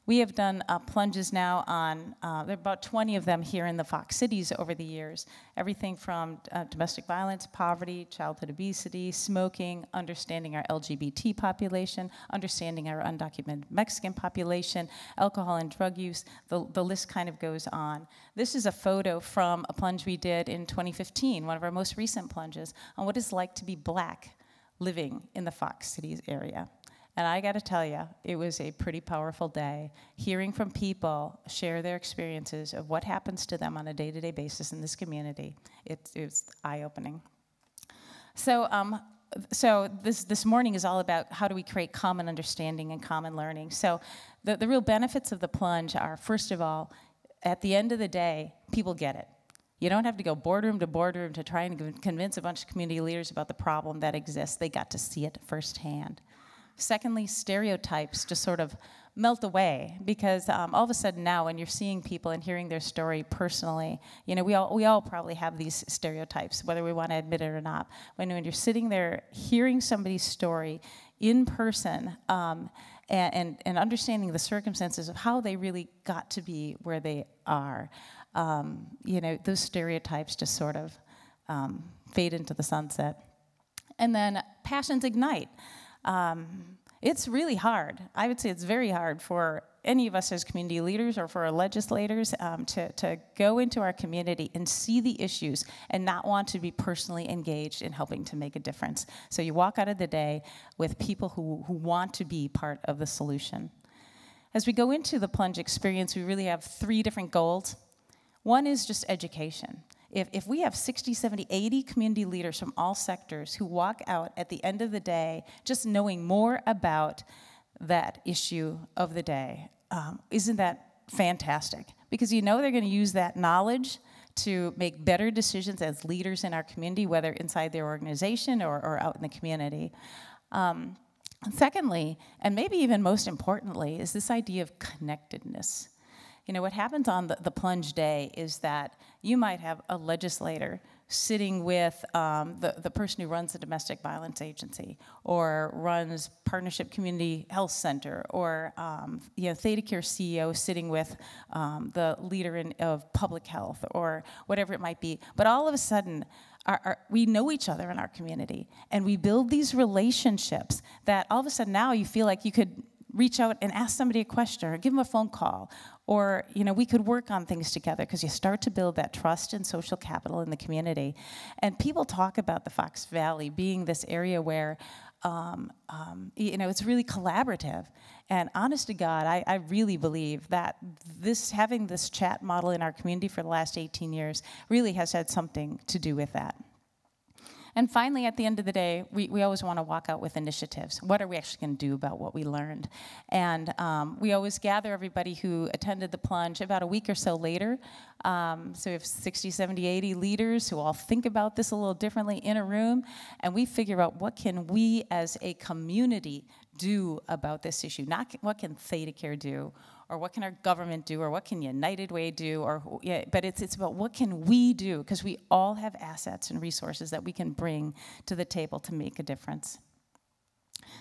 We have done plunges now on, there are about 20 of them here in the Fox cities over the years. Everything from domestic violence, poverty, childhood obesity, smoking, understanding our LGBT population, understanding our undocumented Mexican population, alcohol and drug use, the list kind of goes on. This is a photo from a plunge we did in 2015, one of our most recent plunges, on what it's like to be black living in the Fox cities area. And I got to tell you, it was a pretty powerful day, hearing from people share their experiences of what happens to them on a day-to-day basis in this community. It's eye-opening. So, this morning is all about how do we create common understanding and common learning. So the real benefits of the plunge are, first of all, at the end of the day, people get it. You don't have to go boardroom to boardroom to try and convince a bunch of community leaders about the problem that exists. They got to see it firsthand. Secondly, stereotypes just sort of melt away because all of a sudden now when you're seeing people and hearing their story personally, you know, we all probably have these stereotypes, whether we want to admit it or not. When you're sitting there hearing somebody's story in person and understanding the circumstances of how they really got to be where they are, you know, those stereotypes just sort of fade into the sunset. And then passions ignite. It's really hard. I would say it's very hard for any of us as community leaders or for our legislators to go into our community and see the issues and not want to be personally engaged in helping to make a difference. So you walk out of the day with people who want to be part of the solution. As we go into the plunge experience, we really have 3 different goals. One is just education. If we have 60, 70, 80 community leaders from all sectors who walk out at the end of the day just knowing more about that issue of the day, isn't that fantastic? Because you know they're going to use that knowledge to make better decisions as leaders in our community, whether inside their organization or out in the community. Secondly, and maybe even most importantly, is this idea of connectedness. You know, what happens on the plunge day is that you might have a legislator sitting with the person who runs the domestic violence agency or runs Partnership Community Health Center or you know, ThedaCare CEO sitting with the leader of public health or whatever it might be. But all of a sudden, we know each other in our community and we build these relationships that all of a sudden now you feel like you could reach out and ask somebody a question or give them a phone call. Or, you know, we could work on things together because you start to build that trust and social capital in the community. And people talk about the Fox Valley being this area where, you know, it's really collaborative. And honest to God, I really believe that having this chat model in our community for the last 18 years really has had something to do with that. And finally, at the end of the day, we always want to walk out with initiatives. What are we actually going to do about what we learned? And we always gather everybody who attended the plunge about a week or so later. So we have 60, 70, 80 leaders who all think about this a little differently in a room. And we figure out what can we as a community do about this issue? Not what can ThedaCare do? Or what can our government do, or what can United Way do, or yeah, but it's about what can we do, because we all have assets and resources that we can bring to the table to make a difference.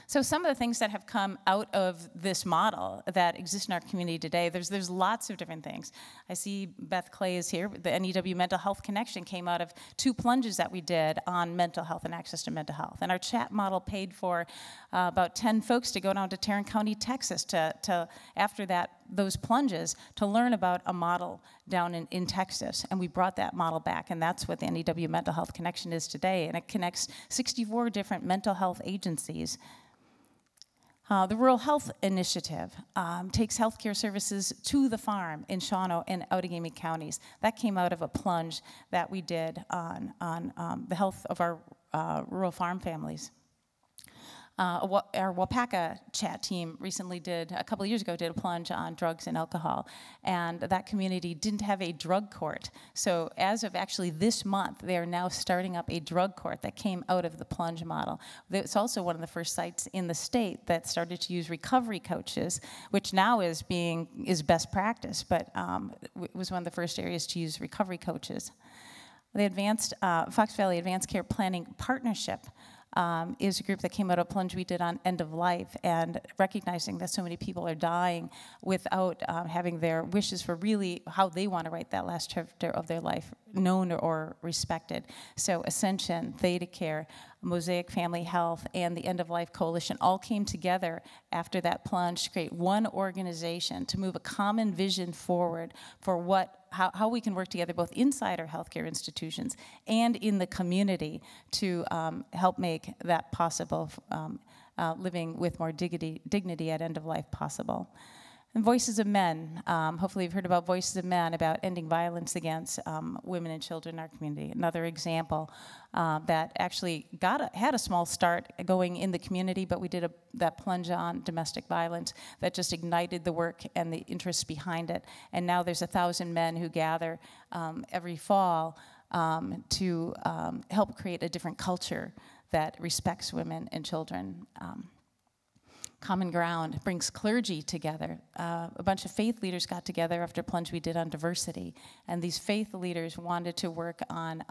So some of the things that have come out of this model that exists in our community today, there's lots of different things. I see Beth Clay is here. The NEW Mental Health Connection came out of 2 plunges that we did on mental health and access to mental health. And our chat model paid for about 10 folks to go down to Tarrant County, Texas, to after that, those plunges, to learn about a model down in Texas. And we brought that model back, and that's what the NEW Mental Health Connection is today. And it connects 64 different mental health agencies. The Rural Health Initiative takes healthcare services to the farm in Shawano and Outagamie counties. That came out of a plunge that we did on the health of our rural farm families. Our Wapaka chat team recently a couple of years ago did a plunge on drugs and alcohol, and that community didn't have a drug court. So as of actually this month, they are now starting up a drug court that came out of the plunge model. It's also one of the first sites in the state that started to use recovery coaches, which now is best practice, but it was one of the first areas to use recovery coaches. The Fox Valley Advanced Care Planning Partnership is a group that came out of a plunge we did on end of life and recognizing that so many people are dying without having their wishes for really how they want to write that last chapter of their life known or respected. So Ascension, ThedaCare, Mosaic Family Health, and the End of Life Coalition all came together after that plunge to create one organization to move a common vision forward for how we can work together both inside our healthcare institutions and in the community to help make that possible, living with more dignity at end of life possible. And Voices of Men, hopefully you've heard about Voices of Men, about ending violence against women and children in our community. Another example that actually had a small start going in the community, but we did that plunge on domestic violence that just ignited the work and the interest behind it. And now there's 1,000 men who gather every fall to help create a different culture that respects women and children. Common Ground brings clergy together. A bunch of faith leaders got together after a plunge we did on diversity, and these faith leaders wanted to work on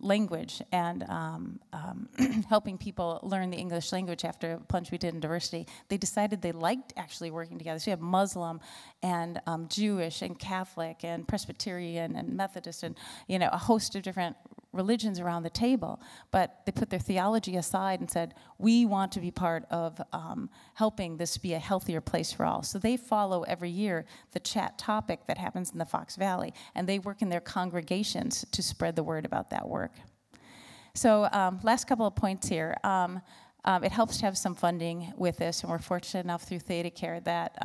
language and helping people learn the English language after a plunge we did in diversity. They decided they liked actually working together. So you have Muslim and Jewish and Catholic and Presbyterian and Methodist and a host of different religions around the table, but they put their theology aside and said, we want to be part of helping this be a healthier place for all. So they follow every year the chat topic that happens in the Fox Valley, and they work in their congregations to spread the word about that work. So last couple of points here. It helps to have some funding with this, and we're fortunate enough through ThedaCare that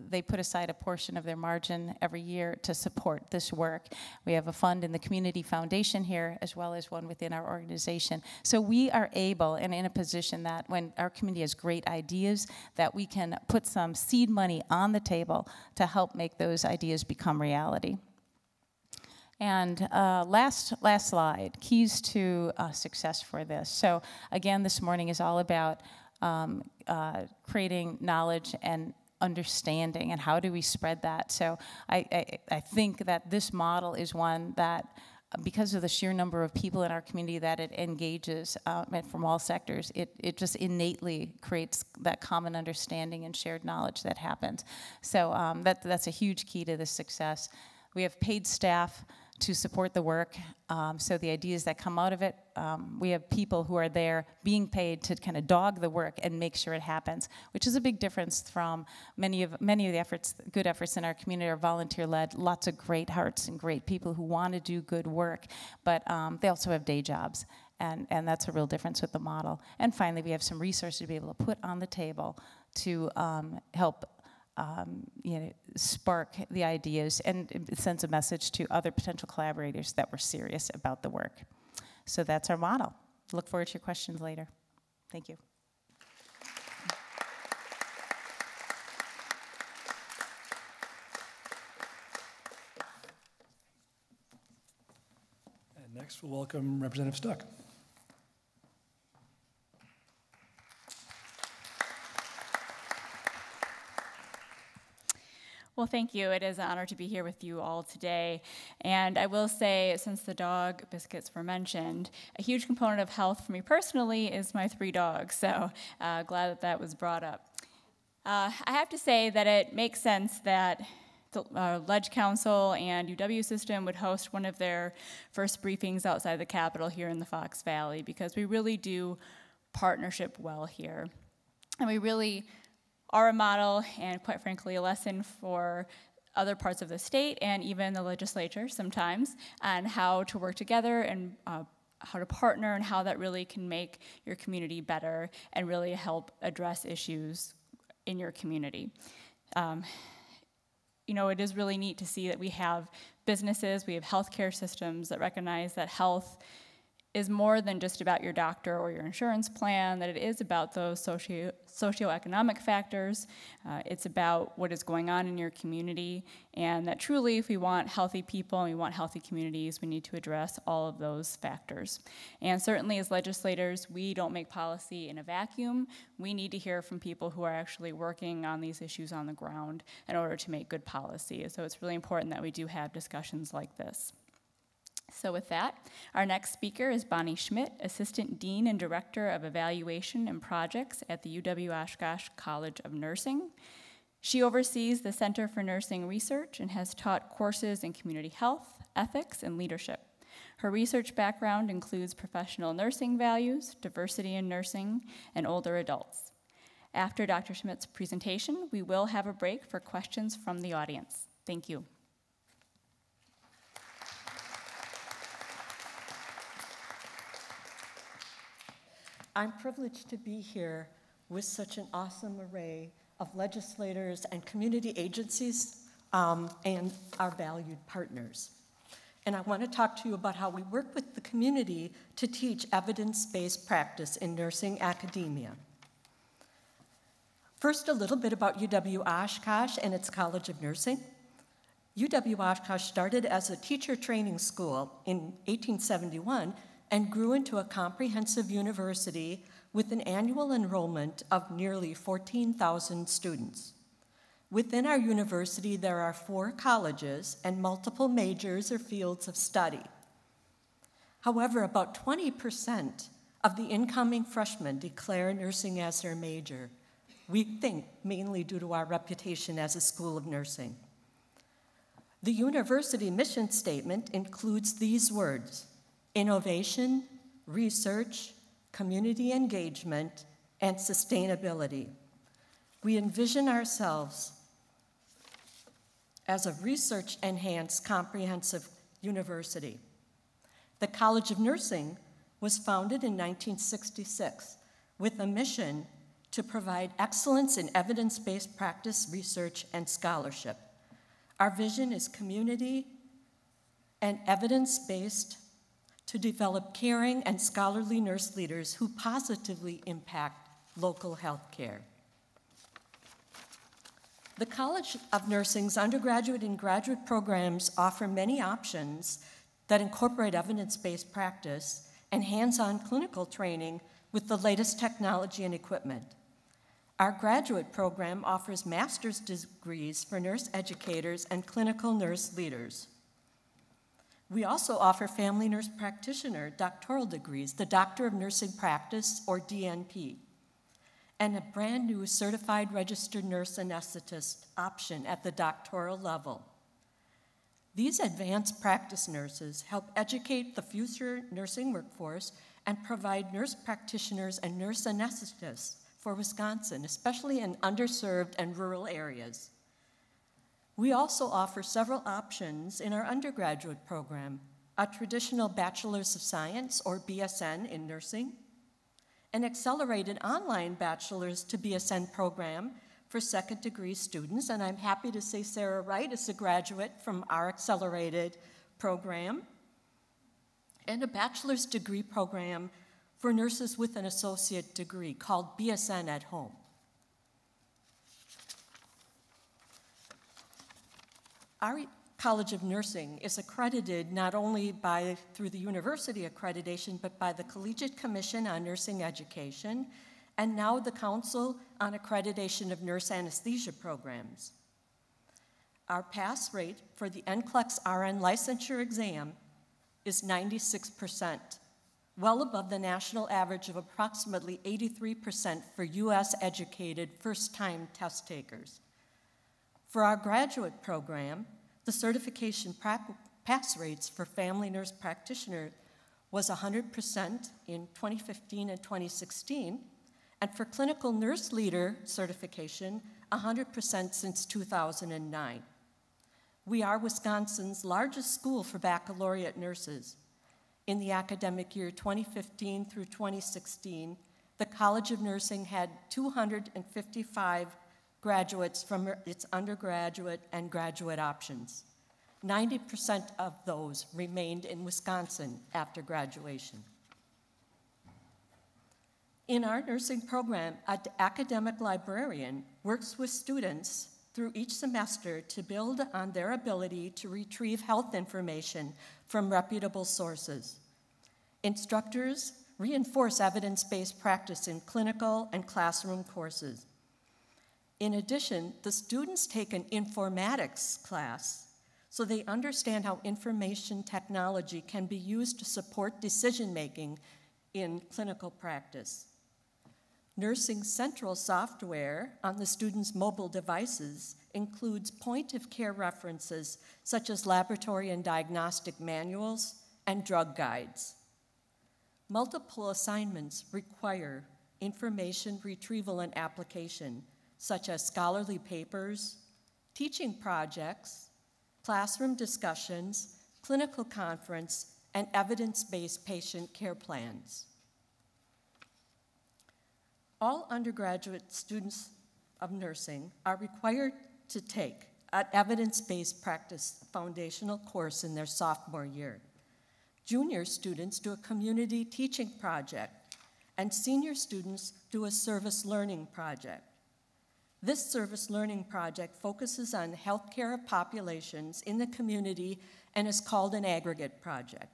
they put aside a portion of their margin every year to support this work. We have a fund in the community foundation here, as well as one within our organization. So we are able and in a position that when our community has great ideas, that we can put some seed money on the table to help make those ideas become reality. And last slide, keys to success for this. So again, this morning is all about creating knowledge and understanding, and how do we spread that. So I think that this model is one that, because of the sheer number of people in our community that it engages and from all sectors, it just innately creates that common understanding and shared knowledge that happens. So that's a huge key to this success. We have paid staff to support the work, so the ideas that come out of it, we have people who are there being paid to kind of dog the work and make sure it happens, which is a big difference from many of the efforts, good efforts in our community are volunteer-led, lots of great hearts and great people who want to do good work, but they also have day jobs, and that's a real difference with the model. And finally, we have some resources to be able to put on the table to help spark the ideas, and it sends a message to other potential collaborators that we're serious about the work. So that's our model. Look forward to your questions later. Thank you. And next we'll welcome Representative Stuck. Well, thank you. It is an honor to be here with you all today. And I will say, since the dog biscuits were mentioned, a huge component of health for me personally is my 3 dogs. So glad that was brought up. I have to say that it makes sense that the Leg Council and UW system would host one of their first briefings outside the Capitol here in the Fox Valley, because we really do partnership well here. And we really are a model and, quite frankly, a lesson for other parts of the state and even the legislature sometimes on how to work together and how to partner and how that really can make your community better and really help address issues in your community. You know, it is really neat to see that we have businesses, we have healthcare systems that recognize that health is more than just about your doctor or your insurance plan, that it is about those socioeconomic factors. It's about what is going on in your community, and that truly if we want healthy people and we want healthy communities, we need to address all of those factors. And certainly as legislators, we don't make policy in a vacuum. We need to hear from people who are actually working on these issues on the ground in order to make good policy. So it's really important that we do have discussions like this. So with that, our next speaker is Bonnie Schmidt, Assistant Dean and Director of Evaluation and Projects at the UW Oshkosh College of Nursing. She oversees the Center for Nursing Research and has taught courses in community health, ethics, and leadership. Her research background includes professional nursing values, diversity in nursing, and older adults. After Dr. Schmidt's presentation, we will have a break for questions from the audience. Thank you. I'm privileged to be here with such an awesome array of legislators and community agencies and our valued partners. And I want to talk to you about how we work with the community to teach evidence-based practice in nursing academia. First, a little bit about UW Oshkosh and its College of Nursing. UW Oshkosh started as a teacher training school in 1871 and grew into a comprehensive university with an annual enrollment of nearly 14,000 students. Within our university, there are 4 colleges and multiple majors or fields of study. However, about 20% of the incoming freshmen declare nursing as their major, we think mainly due to our reputation as a school of nursing. The university mission statement includes these words: innovation, research, community engagement, and sustainability. We envision ourselves as a research-enhanced comprehensive university. The College of Nursing was founded in 1966 with a mission to provide excellence in evidence-based practice, research, and scholarship. Our vision is community and evidence-based to develop caring and scholarly nurse leaders who positively impact local health care. The College of Nursing's undergraduate and graduate programs offer many options that incorporate evidence-based practice and hands-on clinical training with the latest technology and equipment. Our graduate program offers master's degrees for nurse educators and clinical nurse leaders. We also offer family nurse practitioner doctoral degrees, the Doctor of Nursing Practice, or DNP, and a brand new certified registered nurse anesthetist option at the doctoral level. These advanced practice nurses help educate the future nursing workforce and provide nurse practitioners and nurse anesthetists for Wisconsin, especially in underserved and rural areas. We also offer several options in our undergraduate program: a traditional Bachelor's of Science, or BSN, in nursing, an accelerated online Bachelor's to BSN program for second-degree students, and I'm happy to say Sarah Wright is a graduate from our accelerated program, and a bachelor's degree program for nurses with an associate degree called BSN at Home. Our College of Nursing is accredited not only through the university accreditation, but by the Collegiate Commission on Nursing Education, and now the Council on Accreditation of Nurse Anesthesia Programs. Our pass rate for the NCLEX RN licensure exam is 96%, well above the national average of approximately 83% for US-educated first-time test takers. For our graduate program, the certification pass rates for family nurse practitioner was 100% in 2015 and 2016, and for clinical nurse leader certification, 100% since 2009. We are Wisconsin's largest school for baccalaureate nurses, in the academic year 2015 through 2016, the College of Nursing had 255 graduates from its undergraduate and graduate options. 90% of those remained in Wisconsin after graduation. In our nursing program, an academic librarian works with students through each semester to build on their ability to retrieve health information from reputable sources. Instructors reinforce evidence-based practice in clinical and classroom courses. In addition, the students take an informatics class so they understand how information technology can be used to support decision-making in clinical practice. Nursing Central software on the students' mobile devices includes point-of-care references such as laboratory and diagnostic manuals and drug guides. Multiple assignments require information retrieval and application, such as scholarly papers, teaching projects, classroom discussions, clinical conference, and evidence-based patient care plans. All undergraduate students of nursing are required to take an evidence-based practice foundational course in their sophomore year. Junior students do a community teaching project, and senior students do a service learning project. This service learning project focuses on healthcare populations in the community and is called an aggregate project.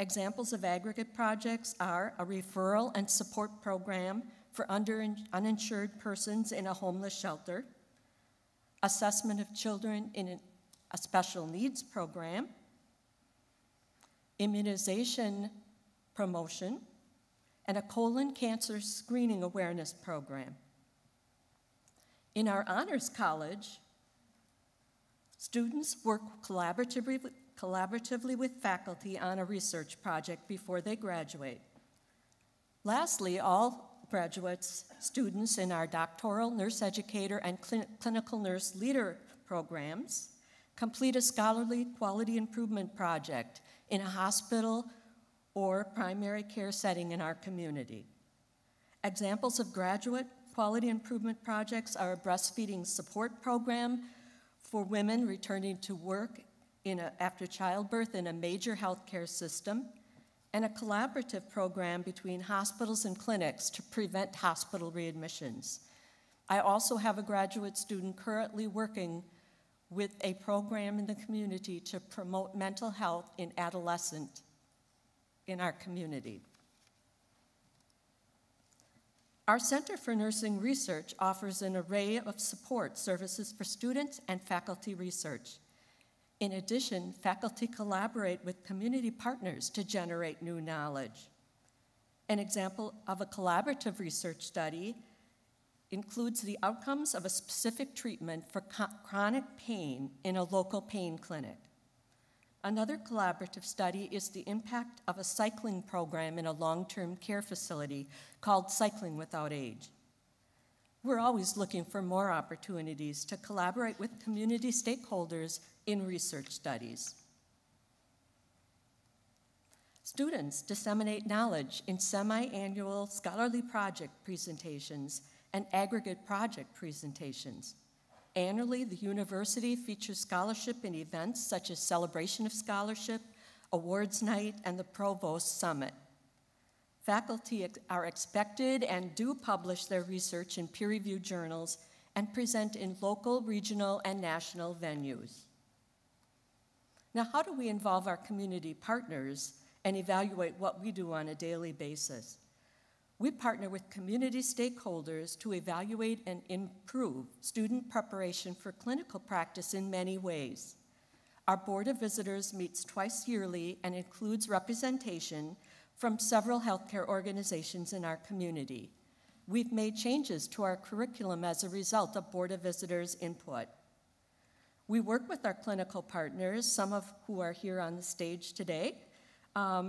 Examples of aggregate projects are a referral and support program for uninsured persons in a homeless shelter, assessment of children in a special needs program, immunization promotion, and a colon cancer screening awareness program. In our Honors College, students work collaboratively with faculty on a research project before they graduate. Lastly, all graduates, students in our doctoral, nurse educator, and clinical nurse leader programs complete a scholarly quality improvement project in a hospital or primary care setting in our community. Examples of graduate quality improvement projects are a breastfeeding support program for women returning to work after childbirth in a major healthcare system, and a collaborative program between hospitals and clinics to prevent hospital readmissions. I also have a graduate student currently working with a program in the community to promote mental health in adolescents in our community. Our Center for Nursing Research offers an array of support services for students and faculty research. In addition, faculty collaborate with community partners to generate new knowledge. An example of a collaborative research study includes the outcomes of a specific treatment for chronic pain in a local pain clinic. Another collaborative study is the impact of a cycling program in a long-term care facility called Cycling Without Age. We're always looking for more opportunities to collaborate with community stakeholders in research studies. Students disseminate knowledge in semi-annual scholarly project presentations and aggregate project presentations. Annually, the university features scholarship in events such as Celebration of Scholarship, Awards Night, and the Provost Summit. Faculty are expected and do publish their research in peer-reviewed journals and present in local, regional, and national venues. Now, how do we involve our community partners and evaluate what we do on a daily basis? We partner with community stakeholders to evaluate and improve student preparation for clinical practice in many ways. Our Board of Visitors meets twice yearly and includes representation from several healthcare organizations in our community. We've made changes to our curriculum as a result of Board of Visitors' input. We work with our clinical partners, some of who are here on the stage today,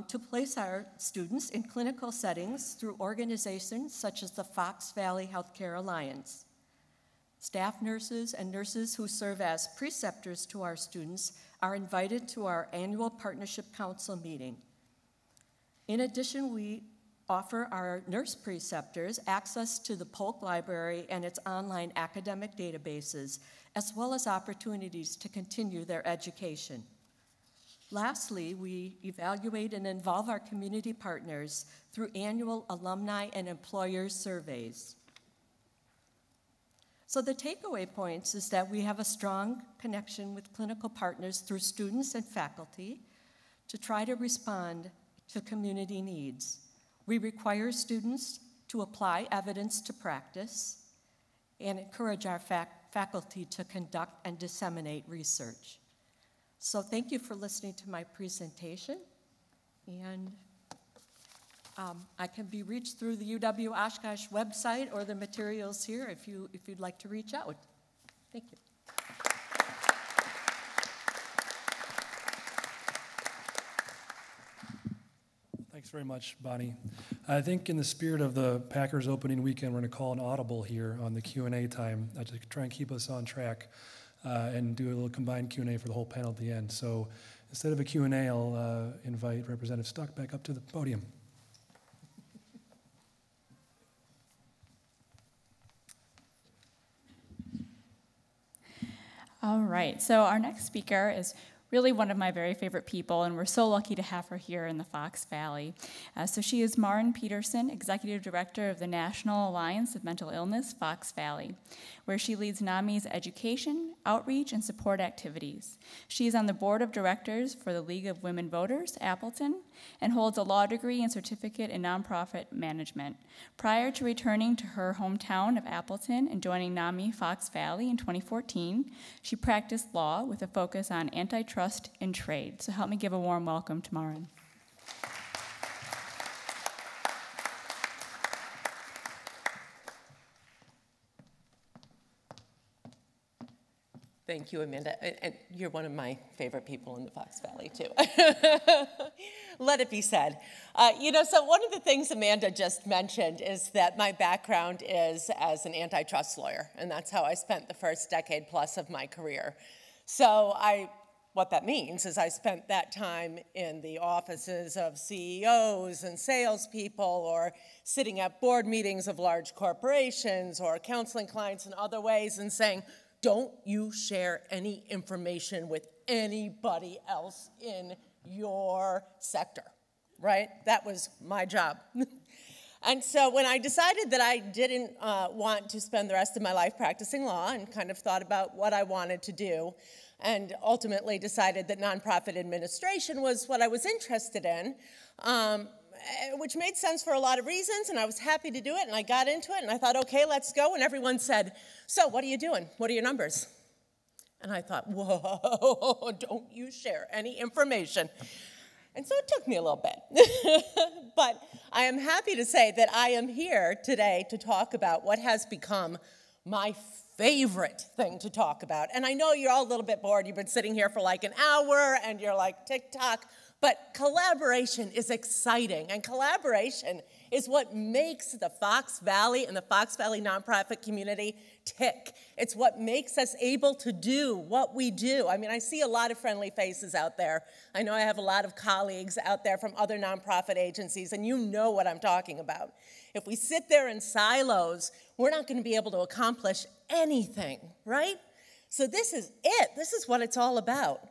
to place our students in clinical settings through organizations such as the Fox Valley Healthcare Alliance. Staff nurses and nurses who serve as preceptors to our students are invited to our annual Partnership Council meeting. In addition, we offer our nurse preceptors access to the Polk Library and its online academic databases, as well as opportunities to continue their education. Lastly, we evaluate and involve our community partners through annual alumni and employer surveys. So the takeaway points is that we have a strong connection with clinical partners through students and faculty to try to respond to community needs. We require students to apply evidence to practice and encourage our faculty to conduct and disseminate research. So thank you for listening to my presentation. And I can be reached through the UW Oshkosh website or the materials here if you'd like to reach out. Thank you. Thanks very much, Bonnie. I think in the spirit of the Packers opening weekend, we're going to call an audible here on the Q&A time to try and keep us on track and do a little combined Q&A for the whole panel at the end. So instead of a Q&A, I'll invite Representative Stuck back up to the podium. All right, so our next speaker is really one of my very favorite people, and we're so lucky to have her here in the Fox Valley. So she is Maren Peterson, Executive Director of the National Alliance on Mental Illness, Fox Valley, where she leads NAMI's education, outreach, and support activities. She is on the Board of Directors for the League of Women Voters, Appleton, and holds a law degree and certificate in nonprofit management. Prior to returning to her hometown of Appleton and joining NAMI Fox Valley in 2014, she practiced law with a focus on antitrust and trade. So help me give a warm welcome to Maren. Thank you, Amanda. And you're one of my favorite people in the Fox Valley, too. Let it be said. You know, so one of the things Amanda just mentioned is that my background is as an antitrust lawyer, and that's how I spent the first decade plus of my career. So what that means is I spent that time in the offices of CEOs and salespeople, or sitting at board meetings of large corporations, or counseling clients in other ways and saying, don't you share any information with anybody else in your sector, right? That was my job. And so when I decided that I didn't want to spend the rest of my life practicing law, and kind of thought about what I wanted to do, and ultimately decided that nonprofit administration was what I was interested in, which made sense for a lot of reasons, and I was happy to do it, and I got into it, and I thought, okay, let's go, and everyone said, so what are you doing? What are your numbers? And I thought, whoa, don't you share any information. And so it took me a little bit. But I am happy to say that I am here today to talk about what has become my favorite thing to talk about. And I know you're all a little bit bored. You've been sitting here for like an hour, and you're like, tick-tock. But collaboration is exciting, and collaboration is what makes the Fox Valley and the Fox Valley nonprofit community tick. It's what makes us able to do what we do. I mean, I see a lot of friendly faces out there. I know I have a lot of colleagues out there from other nonprofit agencies, and you know what I'm talking about. If we sit there in silos, we're not going to be able to accomplish anything, right? So this is it. This is what it's all about.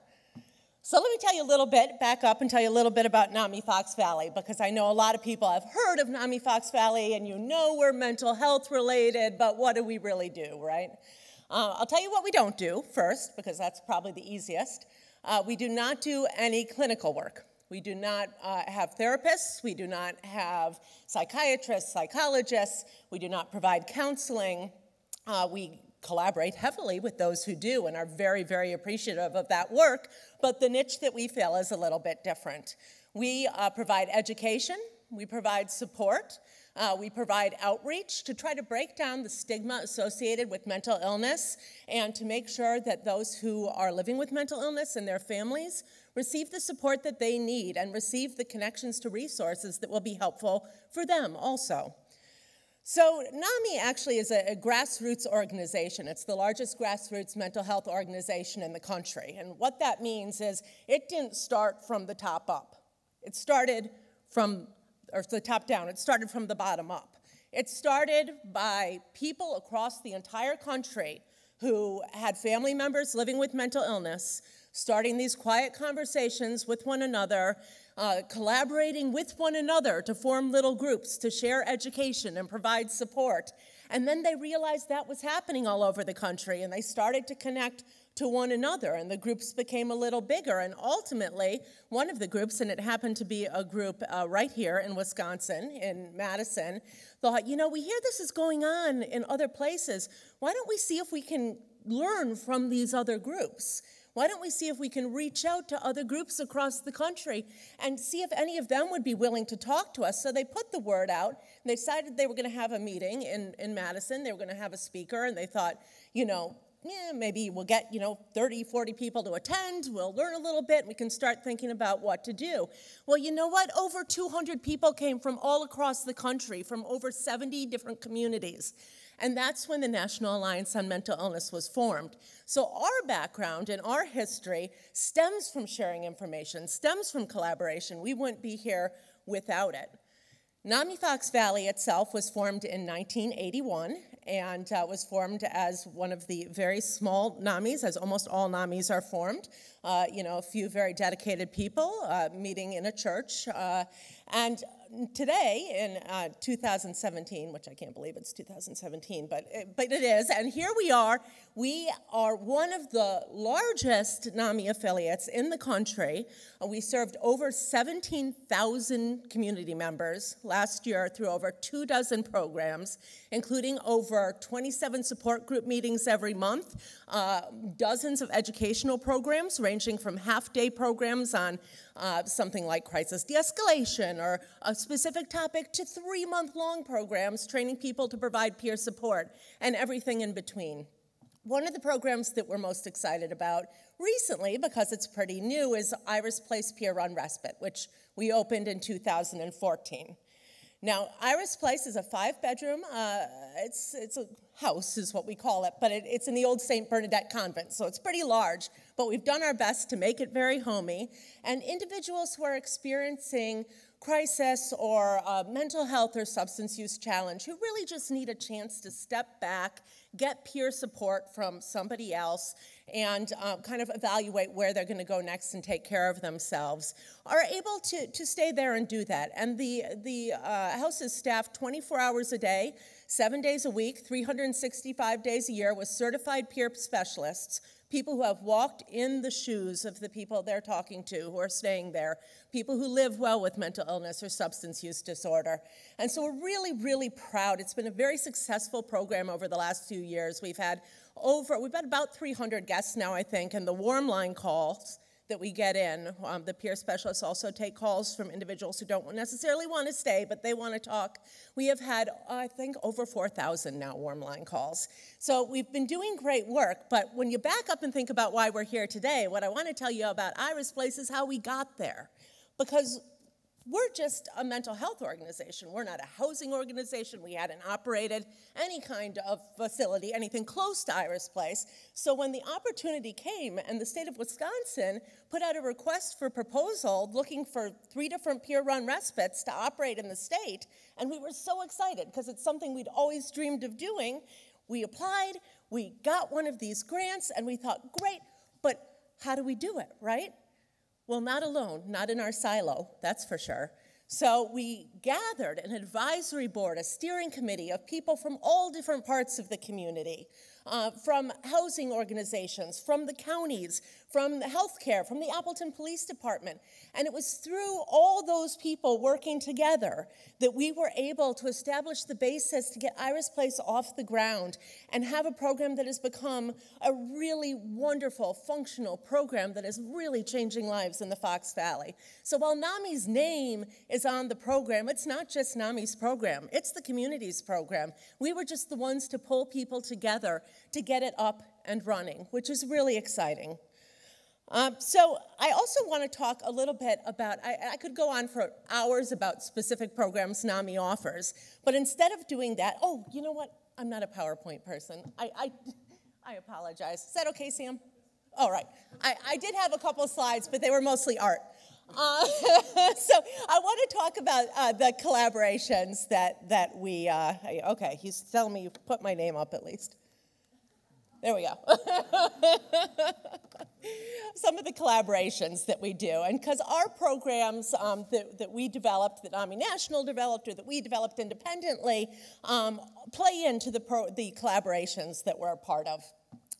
So let me tell you a little bit, back up and tell you a little bit about NAMI Fox Valley, because I know a lot of people have heard of NAMI Fox Valley, and you know we're mental health related, but what do we really do, right? I'll tell you what we don't do first, because that's probably the easiest. We do not do any clinical work. We do not have therapists. We do not have psychiatrists, psychologists. We do not provide counseling. We collaborate heavily with those who do and are very, very appreciative of that work, but the niche that we fill is a little bit different. We provide education, we provide support, we provide outreach to try to break down the stigma associated with mental illness and to make sure that those who are living with mental illness and their families receive the support that they need and receive the connections to resources that will be helpful for them also. So NAMI actually is a grassroots organization. It's the largest grassroots mental health organization in the country. And what that means is it didn't start from the top up. It started from or the top down. It started from the bottom up. It started by people across the entire country who had family members living with mental illness, starting these quiet conversations with one another, collaborating with one another to form little groups to share education and provide support. And then they realized that was happening all over the country, and they started to connect to one another, and the groups became a little bigger. And ultimately, one of the groups, and it happened to be a group right here in Wisconsin, in Madison, thought, you know, we hear this is going on in other places. Why don't we see if we can learn from these other groups? Why don't we see if we can reach out to other groups across the country and see if any of them would be willing to talk to us? So they put the word out, and they decided they were going to have a meeting in Madison. They were going to have a speaker, and they thought, you know, yeah, maybe we'll get, you know, 30, 40 people to attend, we'll learn a little bit, and we can start thinking about what to do. Well, you know what? Over 200 people came from all across the country, from over 70 different communities. And that's when the National Alliance on Mental Illness was formed. So our background and our history stems from sharing information, stems from collaboration. We wouldn't be here without it. NAMI Fox Valley itself was formed in 1981 and was formed as one of the very small NAMIs, as almost all NAMIs are formed. You know, a few very dedicated people meeting in a church. And today, in 2017, which I can't believe it's 2017, but it is, and here we are one of the largest NAMI affiliates in the country. We served over 17,000 community members last year through over 2 dozen programs, including over 27 support group meetings every month, dozens of educational programs, ranging from half-day programs on something like crisis de-escalation or a specific topic to 3-month-long programs training people to provide peer support and everything in between. One of the programs that we're most excited about recently, because it's pretty new, is Iris Place Peer Run Respite, which we opened in 2014. Now, Iris Place is a 5-bedroom, it's a house is what we call it, but it's in the old St. Bernadette Convent, so it's pretty large, but we've done our best to make it very homey. And individuals who are experiencing crisis or mental health or substance use challenge who really just need a chance to step back, get peer support from somebody else, and kind of evaluate where they're going to go next and take care of themselves, are able to stay there and do that. And the house is staffed 24 hours a day, 7 days a week, 365 days a year with certified peer specialists, people who have walked in the shoes of the people they're talking to who are staying there, people who live well with mental illness or substance use disorder. And so we're really, really proud. It's been a very successful program over the last few years. We've had about 300 guests now, I think, and the warm line calls that we get in. The peer specialists also take calls from individuals who don't necessarily want to stay, but they want to talk. We have had, I think, over 4,000 now warm line calls. So we've been doing great work, but when you back up and think about why we're here today, what I want to tell you about Iris Place is how we got there. Because we're just a mental health organization. We're not a housing organization. We hadn't operated any kind of facility, anything close to Iris Place. So when the opportunity came and the state of Wisconsin put out a request for proposal looking for 3 different peer-run respites to operate in the state, and we were so excited because it's something we'd always dreamed of doing, we applied, we got one of these grants, and we thought, great, but how do we do it, right? Well, not alone, not in our silo, that's for sure. So we gathered an advisory board, a steering committee of people from all different parts of the community, from housing organizations, from the counties, from healthcare, from the Appleton Police Department. And it was through all those people working together that we were able to establish the basis to get Iris Place off the ground and have a program that has become a really wonderful, functional program that is really changing lives in the Fox Valley. So while NAMI's name is on the program, it's not just NAMI's program, it's the community's program. We were just the ones to pull people together to get it up and running, which is really exciting. So I also want to talk a little bit about, I could go on for hours about specific programs NAMI offers, but instead of doing that, oh, you know what? I'm not a PowerPoint person. I apologize. Is that okay, Sam? All right. I did have a couple slides, but they were mostly art. So I want to talk about the collaborations that we, okay, he's telling me you put my name up at least. There we go. Some of the collaborations that we do, and because our programs that we developed, that Omni National developed, or that we developed independently, play into the collaborations that we're a part of.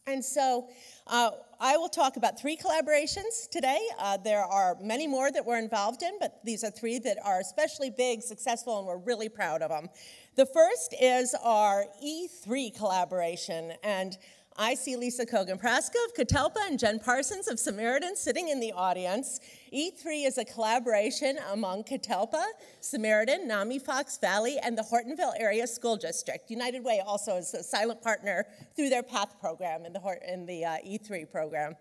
And so I will talk about 3 collaborations today. There are many more that we're involved in, but these are 3 that are especially big, successful, and we're really proud of them. The first is our E3 collaboration, and I see Lisa Kogan-Praska of Catalpa and Jen Parsons of Samaritan sitting in the audience. E3 is a collaboration among Catalpa, Samaritan, NAMI Fox Valley, and the Hortonville Area School District. United Way also is a silent partner through their PATH program in the E3 program.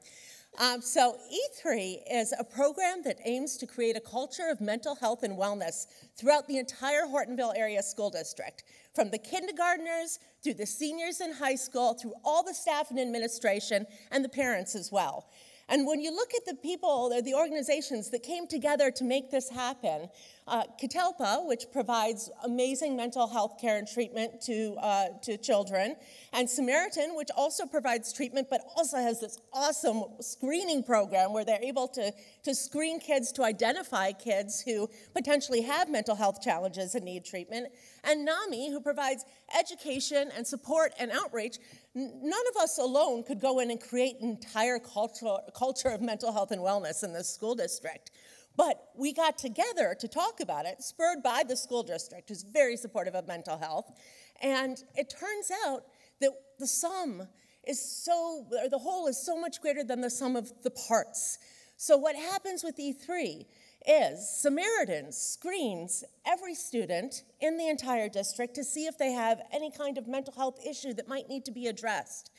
So E3 is a program that aims to create a culture of mental health and wellness throughout the entire Hortonville Area School District, from the kindergartners through the seniors in high school, through all the staff and administration, and the parents as well. And when you look at the people, or the organizations that came together to make this happen, Catalpa, which provides amazing mental health care and treatment to children, and Samaritan, which also provides treatment but also has this awesome screening program where they're able to screen kids, to identify kids who potentially have mental health challenges and need treatment, and NAMI, who provides education and support and outreach. None of us alone could go in and create an entire culture of mental health and wellness in this school district. But we got together to talk about it, spurred by the school district, who's very supportive of mental health. And it turns out that the sum is or the whole is so much greater than the sum of the parts. So what happens with E3 is Samaritan screens every student in the entire district to see if they have any kind of mental health issue that might need to be addressed.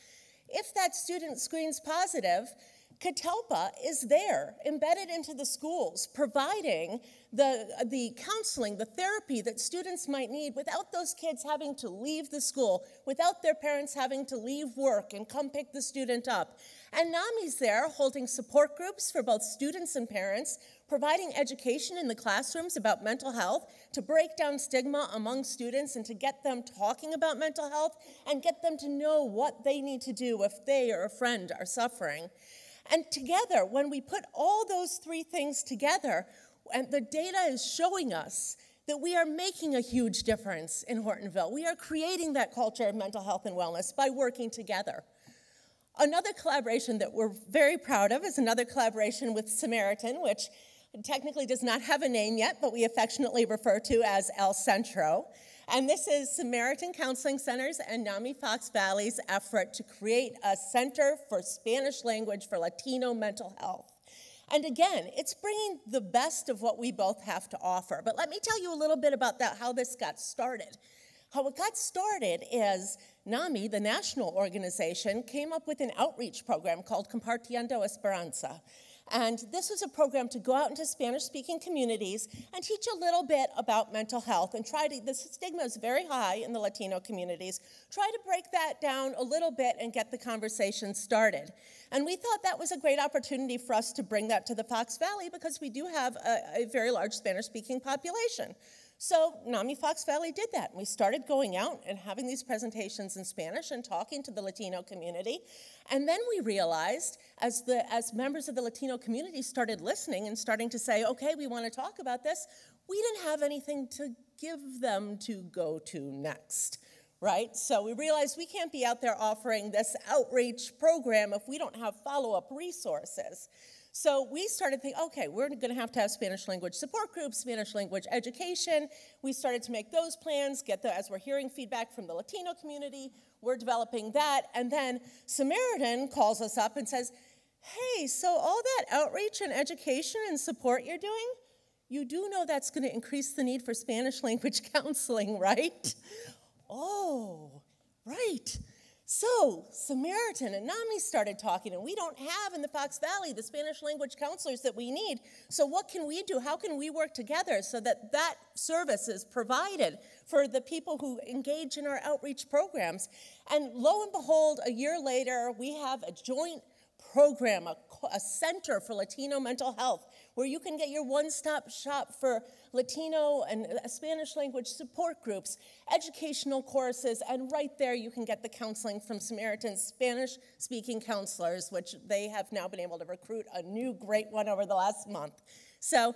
If that student screens positive, Catalpa is there, embedded into the schools, providing the counseling, the therapy that students might need without those kids having to leave the school, without their parents having to leave work and come pick the student up. And NAMI's there holding support groups for both students and parents, providing education in the classrooms about mental health to break down stigma among students and to get them talking about mental health and get them to know what they need to do if they or a friend are suffering. And together, when we put all those 3 things together, and the data is showing us that we are making a huge difference in Hortonville. We are creating that culture of mental health and wellness by working together. Another collaboration that we're very proud of is another collaboration with Samaritan, which technically does not have a name yet, but we affectionately refer to as El Centro. And this is Samaritan Counseling Centers and NAMI Fox Valley's effort to create a center for Spanish language for Latino mental health. And again, it's bringing the best of what we both have to offer. But let me tell you a little bit about how this got started. How it got started is NAMI, the national organization, came up with an outreach program called Compartiendo Esperanza. And this was a program to go out into Spanish-speaking communities and teach a little bit about mental health and try to, the stigma is very high in the Latino communities, try to break that down a little bit and get the conversation started. And we thought that was a great opportunity for us to bring that to the Fox Valley because we do have a very large Spanish-speaking population. So NAMI Fox Valley did that. We started going out and having these presentations in Spanish and talking to the Latino community. And then we realized, as members of the Latino community started listening and starting to say, okay, we want to talk about this, we didn't have anything to give them to go to next, right? So we realized we can't be out there offering this outreach program if we don't have follow-up resources. So we started thinking, okay, we're going to have Spanish language support groups, Spanish language education. We started to make those plans, as we're hearing feedback from the Latino community, we're developing that. And then Samaritan calls us up and says, hey, so all that outreach and education and support you're doing, you do know that's going to increase the need for Spanish language counseling, right? Oh, right. So Samaritan and NAMI started talking, and we don't have in the Fox Valley the Spanish language counselors that we need. So what can we do? How can we work together so that that service is provided for the people who engage in our outreach programs? And lo and behold, a year later, we have a joint program, a center for Latino mental health, where you can get your one-stop shop for Latino and Spanish language support groups, educational courses, and right there you can get the counseling from Samaritan's Spanish-speaking counselors, which they have now been able to recruit a new great one over the last month. So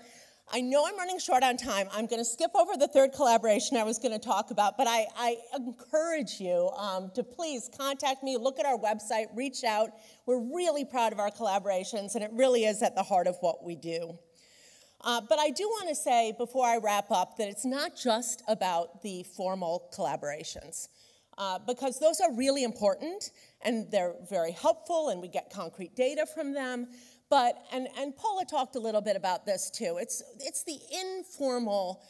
I know I'm running short on time. I'm going to skip over the third collaboration I was going to talk about, but I encourage you to please contact me, look at our website, reach out. We're really proud of our collaborations, and it really is at the heart of what we do. But I do want to say, before I wrap up, that it's not just about the formal collaborations, because those are really important, and they're very helpful, and we get concrete data from them. But, and Paula talked a little bit about this too, it's the informal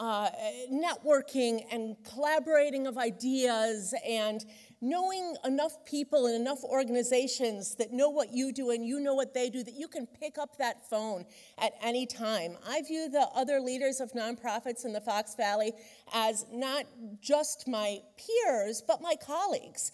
networking and collaborating of ideas and knowing enough people and enough organizations that know what you do and you know what they do, that you can pick up that phone at any time. I view the other leaders of nonprofits in the Fox Valley as not just my peers, but my colleagues.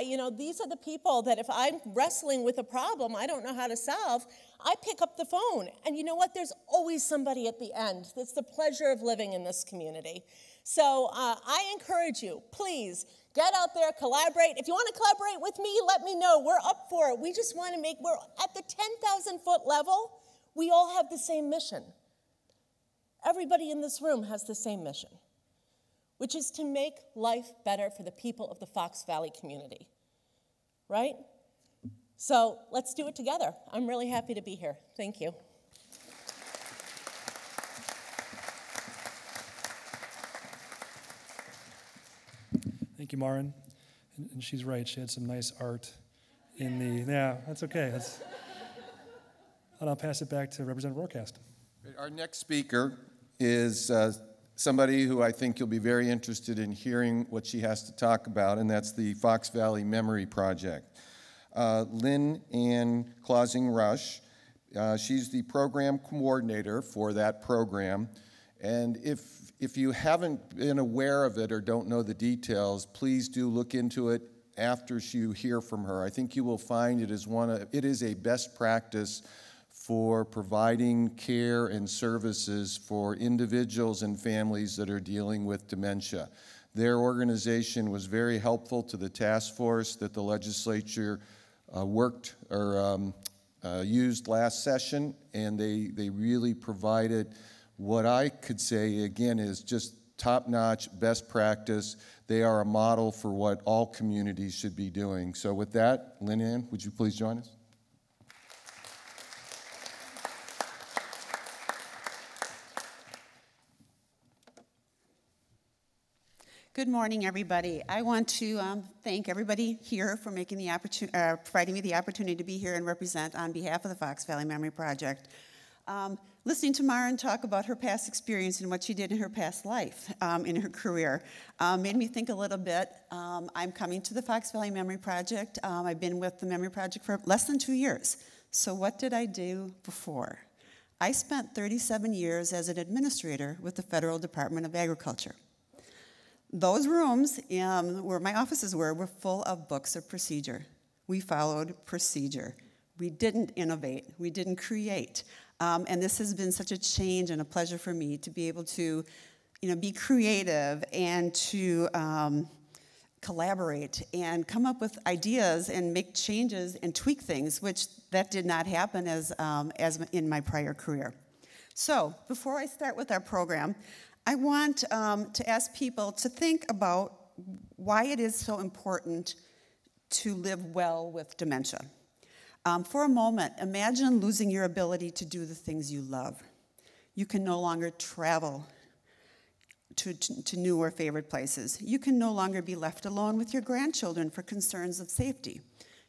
You know, these are the people that if I'm wrestling with a problem I don't know how to solve, I pick up the phone. And you know what? There's always somebody at the end. That's the pleasure of living in this community. So I encourage you, please, get out there, collaborate. If you want to collaborate with me, let me know. We're up for it. We just want to make, we're at the 10,000-foot level, we all have the same mission. Everybody in this room has the same mission, which is to make life better for the people of the Fox Valley community, right? So let's do it together. I'm really happy to be here. Thank you. Thank you, Maren. And she's right, she had some nice art in the, yeah, that's okay. That's, and I'll pass it back to Representative Rohrkaste. Our next speaker is somebody who I think you'll be very interested in hearing what she has to talk about, and that's the Fox Valley Memory Project. Lynn Ann Clausing-Rush, she's the program coordinator for that program. And if you haven't been aware of it or don't know the details, please do look into it after you hear from her. I think you will find it is a best practice for providing care and services for individuals and families that are dealing with dementia. Their organization was very helpful to the task force that the legislature used last session, and they really provided what I could say, again, is just top-notch, best practice. They are a model for what all communities should be doing. So with that, Lynn Ann, would you please join us? Good morning, everybody. I want to thank everybody here for making the providing me the opportunity to be here and represent on behalf of the Fox Valley Memory Project. Listening to Maren talk about her past experience and what she did in her past life, in her career, made me think a little bit. I'm coming to the Fox Valley Memory Project. I've been with the Memory Project for less than 2 years. So what did I do before? I spent 37 years as an administrator with the Federal Department of Agriculture. Those rooms where my offices were full of books of procedure. We followed procedure. We didn't innovate. We didn't create. And this has been such a change and a pleasure for me to be able to, you know, be creative and to collaborate and come up with ideas and make changes and tweak things, which that did not happen as in my prior career. So before I start with our program, I want to ask people to think about why it is so important to live well with dementia. For a moment, imagine losing your ability to do the things you love. You can no longer travel to new or favorite places. You can no longer be left alone with your grandchildren for concerns of safety.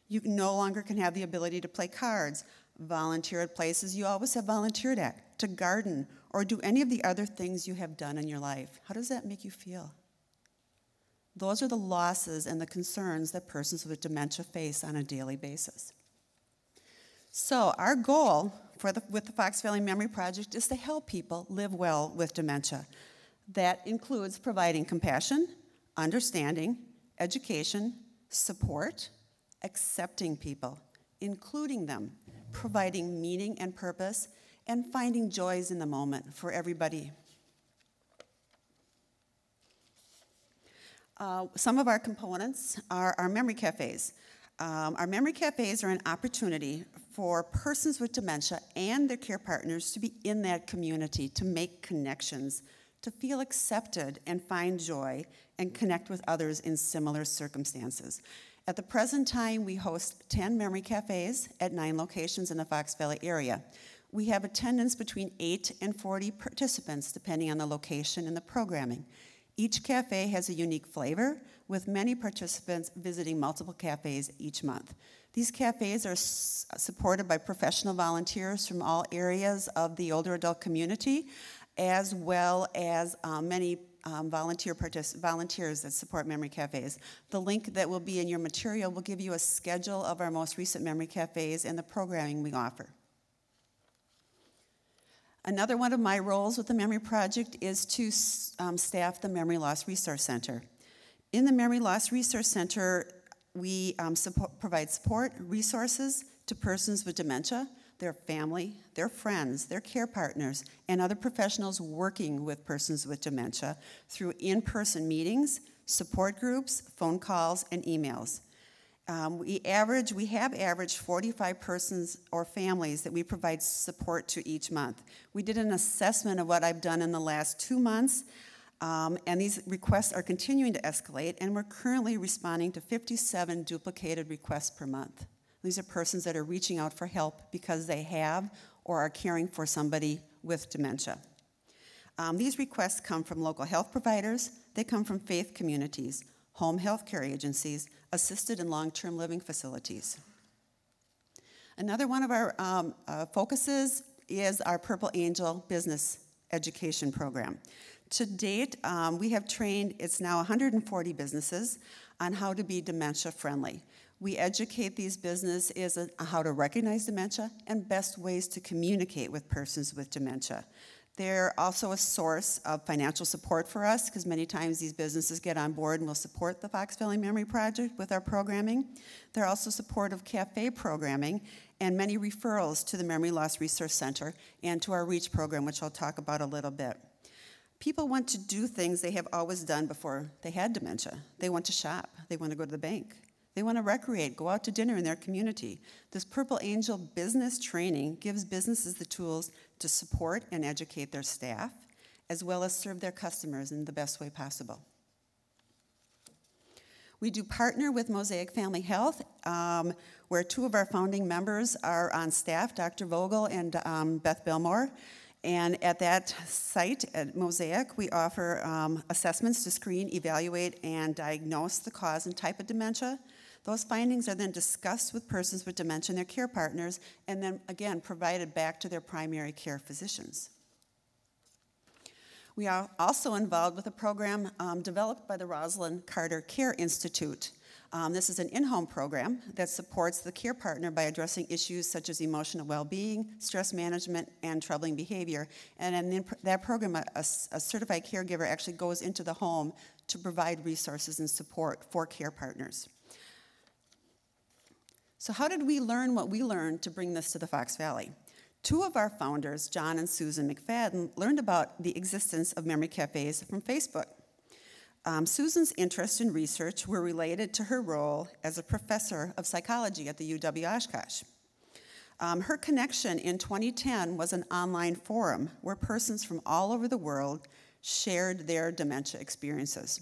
You no longer can have the ability to play cards, volunteer at places you always have volunteered at, to garden, or do any of the other things you have done in your life. How does that make you feel? Those are the losses and the concerns that persons with dementia face on a daily basis. So our goal with the Fox Valley Memory Project is to help people live well with dementia. That includes providing compassion, understanding, education, support, accepting people, including them, providing meaning and purpose, and finding joys in the moment for everybody. Some of our components are our memory cafes. Our memory cafes are an opportunity for persons with dementia and their care partners to be in that community, to make connections, to feel accepted and find joy and connect with others in similar circumstances. At the present time, we host 10 memory cafes at 9 locations in the Fox Valley area. We have attendance between 8 and 40 participants, depending on the location and the programming. Each cafe has a unique flavor, with many participants visiting multiple cafes each month. These cafes are supported by professional volunteers from all areas of the older adult community, as well as many volunteers that support memory cafes. The link that will be in your material will give you a schedule of our most recent memory cafes and the programming we offer. Another one of my roles with the Memory Project is to staff the Memory Loss Resource Center. In the Memory Loss Resource Center, we provide support, resources to persons with dementia, their family, their friends, their care partners, and other professionals working with persons with dementia through in-person meetings, support groups, phone calls, and emails. We have averaged 45 persons or families that we provide support to each month. We did an assessment of what I've done in the last 2 months, and these requests are continuing to escalate, and we're currently responding to 57 duplicated requests per month. These are persons that are reaching out for help because they have or are caring for somebody with dementia. These requests come from local health providers, they come from faith communities, home health care agencies, assisted and long-term living facilities. Another one of our focuses is our Purple Angel Business Education Program. To date, we have trained, it's now 140 businesses, on how to be dementia-friendly. We educate these businesses on how to recognize dementia and best ways to communicate with persons with dementia. They're also a source of financial support for us because many times these businesses get on board and will support the Fox Valley Memory Project with our programming. They're also supportive of cafe programming and many referrals to the Memory Loss Resource Center and to our REACH program, which I'll talk about a little bit. People want to do things they have always done before they had dementia. They want to shop. They want to go to the bank. They want to recreate, go out to dinner in their community. This Purple Angel business training gives businesses the tools to support and educate their staff, as well as serve their customers in the best way possible. We do partner with Mosaic Family Health, where 2 of our founding members are on staff, Dr. Vogel and Beth Billmore. And at that site, at Mosaic, we offer assessments to screen, evaluate, and diagnose the cause and type of dementia. Those findings are then discussed with persons with dementia and their care partners, and then again provided back to their primary care physicians. We are also involved with a program developed by the Rosalind Carter Care Institute. This is an in-home program that supports the care partner by addressing issues such as emotional well-being, stress management, and troubling behavior. And in that program, a certified caregiver actually goes into the home to provide resources and support for care partners. So how did we learn what we learned to bring this to the Fox Valley? 2 of our founders, John and Susan McFadden, learned about the existence of memory cafes from Facebook. Susan's interest in research were related to her role as a professor of psychology at the UW Oshkosh. Her connection in 2010 was an online forum where persons from all over the world shared their dementia experiences.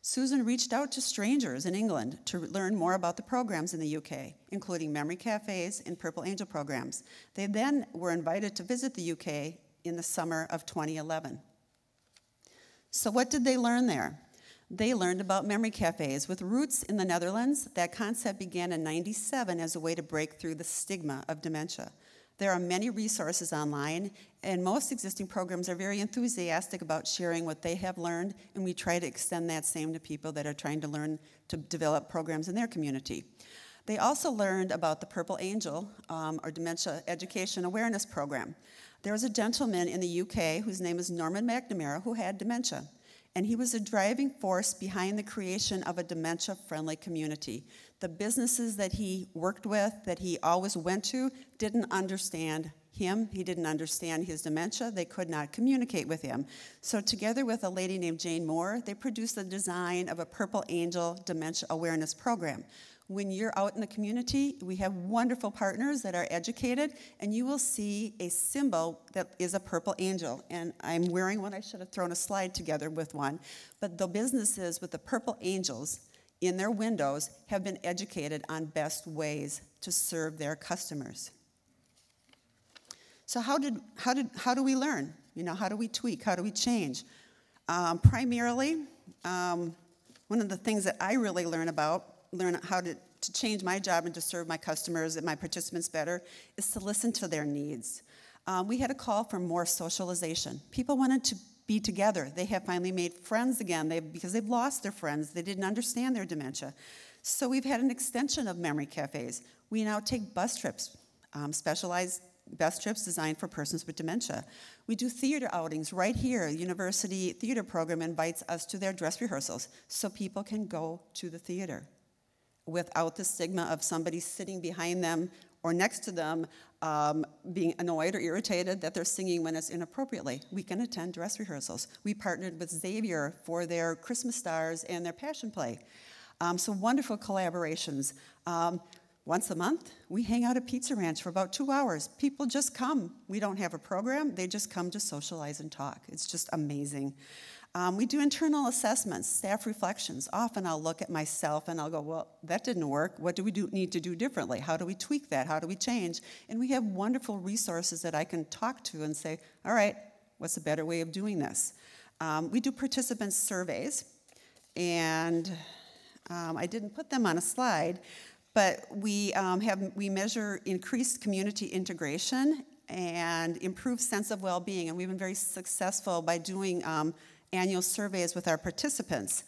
Susan reached out to strangers in England to learn more about the programs in the UK, including memory cafes and Purple Angel programs. They then were invited to visit the UK in the summer of 2011. So what did they learn there? They learned about memory cafes. With roots in the Netherlands, that concept began in '97 as a way to break through the stigma of dementia. There are many resources online, and most existing programs are very enthusiastic about sharing what they have learned, and we try to extend that same to people that are trying to learn to develop programs in their community. They also learned about the Purple Angel, or Dementia Education Awareness Program. There was a gentleman in the UK whose name is Norman McNamara who had dementia, and he was a driving force behind the creation of a dementia-friendly community. The businesses that he worked with, that he always went to, didn't understand him. He didn't understand his dementia. They could not communicate with him. So together with a lady named Jane Moore, they produced the design of a Purple Angel Dementia Awareness Program. When you're out in the community, we have wonderful partners that are educated, and you will see a symbol that is a purple angel. And I'm wearing one. I should have thrown a slide together with one. But the businesses with the purple angels in their windows have been educated on best ways to serve their customers. So how do we learn? You know, how do we tweak? How do we change? Primarily, one of the things that I really learn how to change my job and to serve my customers and my participants better is to listen to their needs. We had a call for more socialization. People wanted to be together. They have finally made friends again because they've lost their friends. They didn't understand their dementia. So we've had an extension of memory cafes. We now take bus trips, specialized bus trips designed for persons with dementia. We do theater outings right here. The university theater program invites us to their dress rehearsals so people can go to the theater without the stigma of somebody sitting behind them or next to them being annoyed or irritated that they're singing when it's inappropriately. We can attend dress rehearsals. We partnered with Xavier for their Christmas Stars and their Passion Play. So wonderful collaborations. Once a month, we hang out at Pizza Ranch for about 2 hours. People just come. We don't have a program. They just come to socialize and talk. It's just amazing. We do internal assessments, staff reflections. Often I'll look at myself and I'll go, well, that didn't work. What do we need to do differently? How do we tweak that? How do we change? And we have wonderful resources that I can talk to and say, all right, what's a better way of doing this? We do participant surveys. And I didn't put them on a slide, but we measure increased community integration and improved sense of well-being. And we've been very successful by doing annual surveys with our participants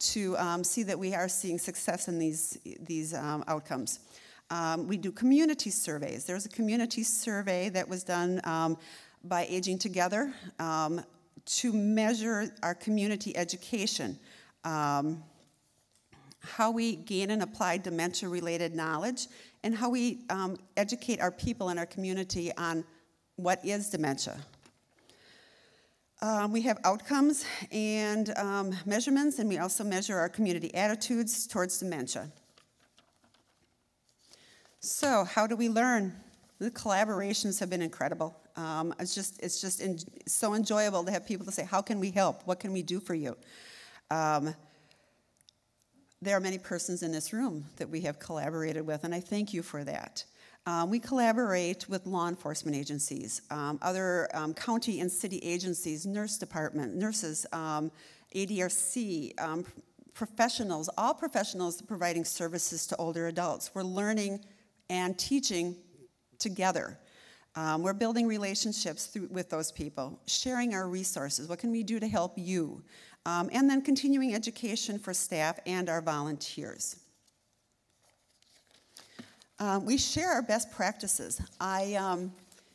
to see that we are seeing success in these outcomes. We do community surveys. There's a community survey that was done by Aging Together to measure our community education, how we gain and apply dementia-related knowledge, and how we educate our people in our community on what is dementia. We have outcomes and measurements, and we also measure our community attitudes towards dementia. So how do we learn? The collaborations have been incredible. It's just so enjoyable to have people to say, how can we help? What can we do for you? There are many persons in this room that we have collaborated with, and I thank you for that. We collaborate with law enforcement agencies, other county and city agencies, nurse department, nurses, ADRC, professionals, all professionals providing services to older adults. We're learning and teaching together. We're building relationships with those people, sharing our resources. What can we do to help you? And then continuing education for staff and our volunteers. We share our best practices. I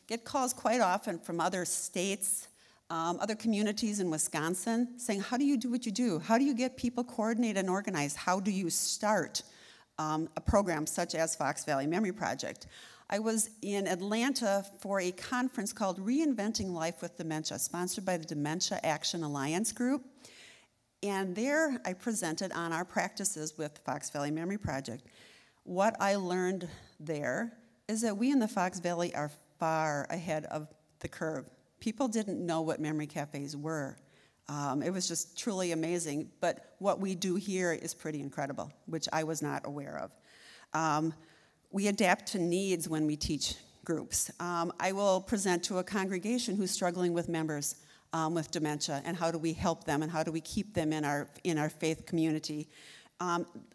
get calls quite often from other states, other communities in Wisconsin saying, how do you do what you do? How do you get people coordinated and organized? How do you start a program such as Fox Valley Memory Project? I was in Atlanta for a conference called Reinventing Life with Dementia, sponsored by the Dementia Action Alliance Group. And there I presented on our practices with the Fox Valley Memory Project. What I learned there is that we in the Fox Valley are far ahead of the curve. People didn't know what memory cafes were. It was just truly amazing, but what we do here is pretty incredible, which I was not aware of. We adapt to needs when we teach groups. I will present to a congregation who's struggling with members with dementia, and how do we help them, and how do we keep them in our faith community.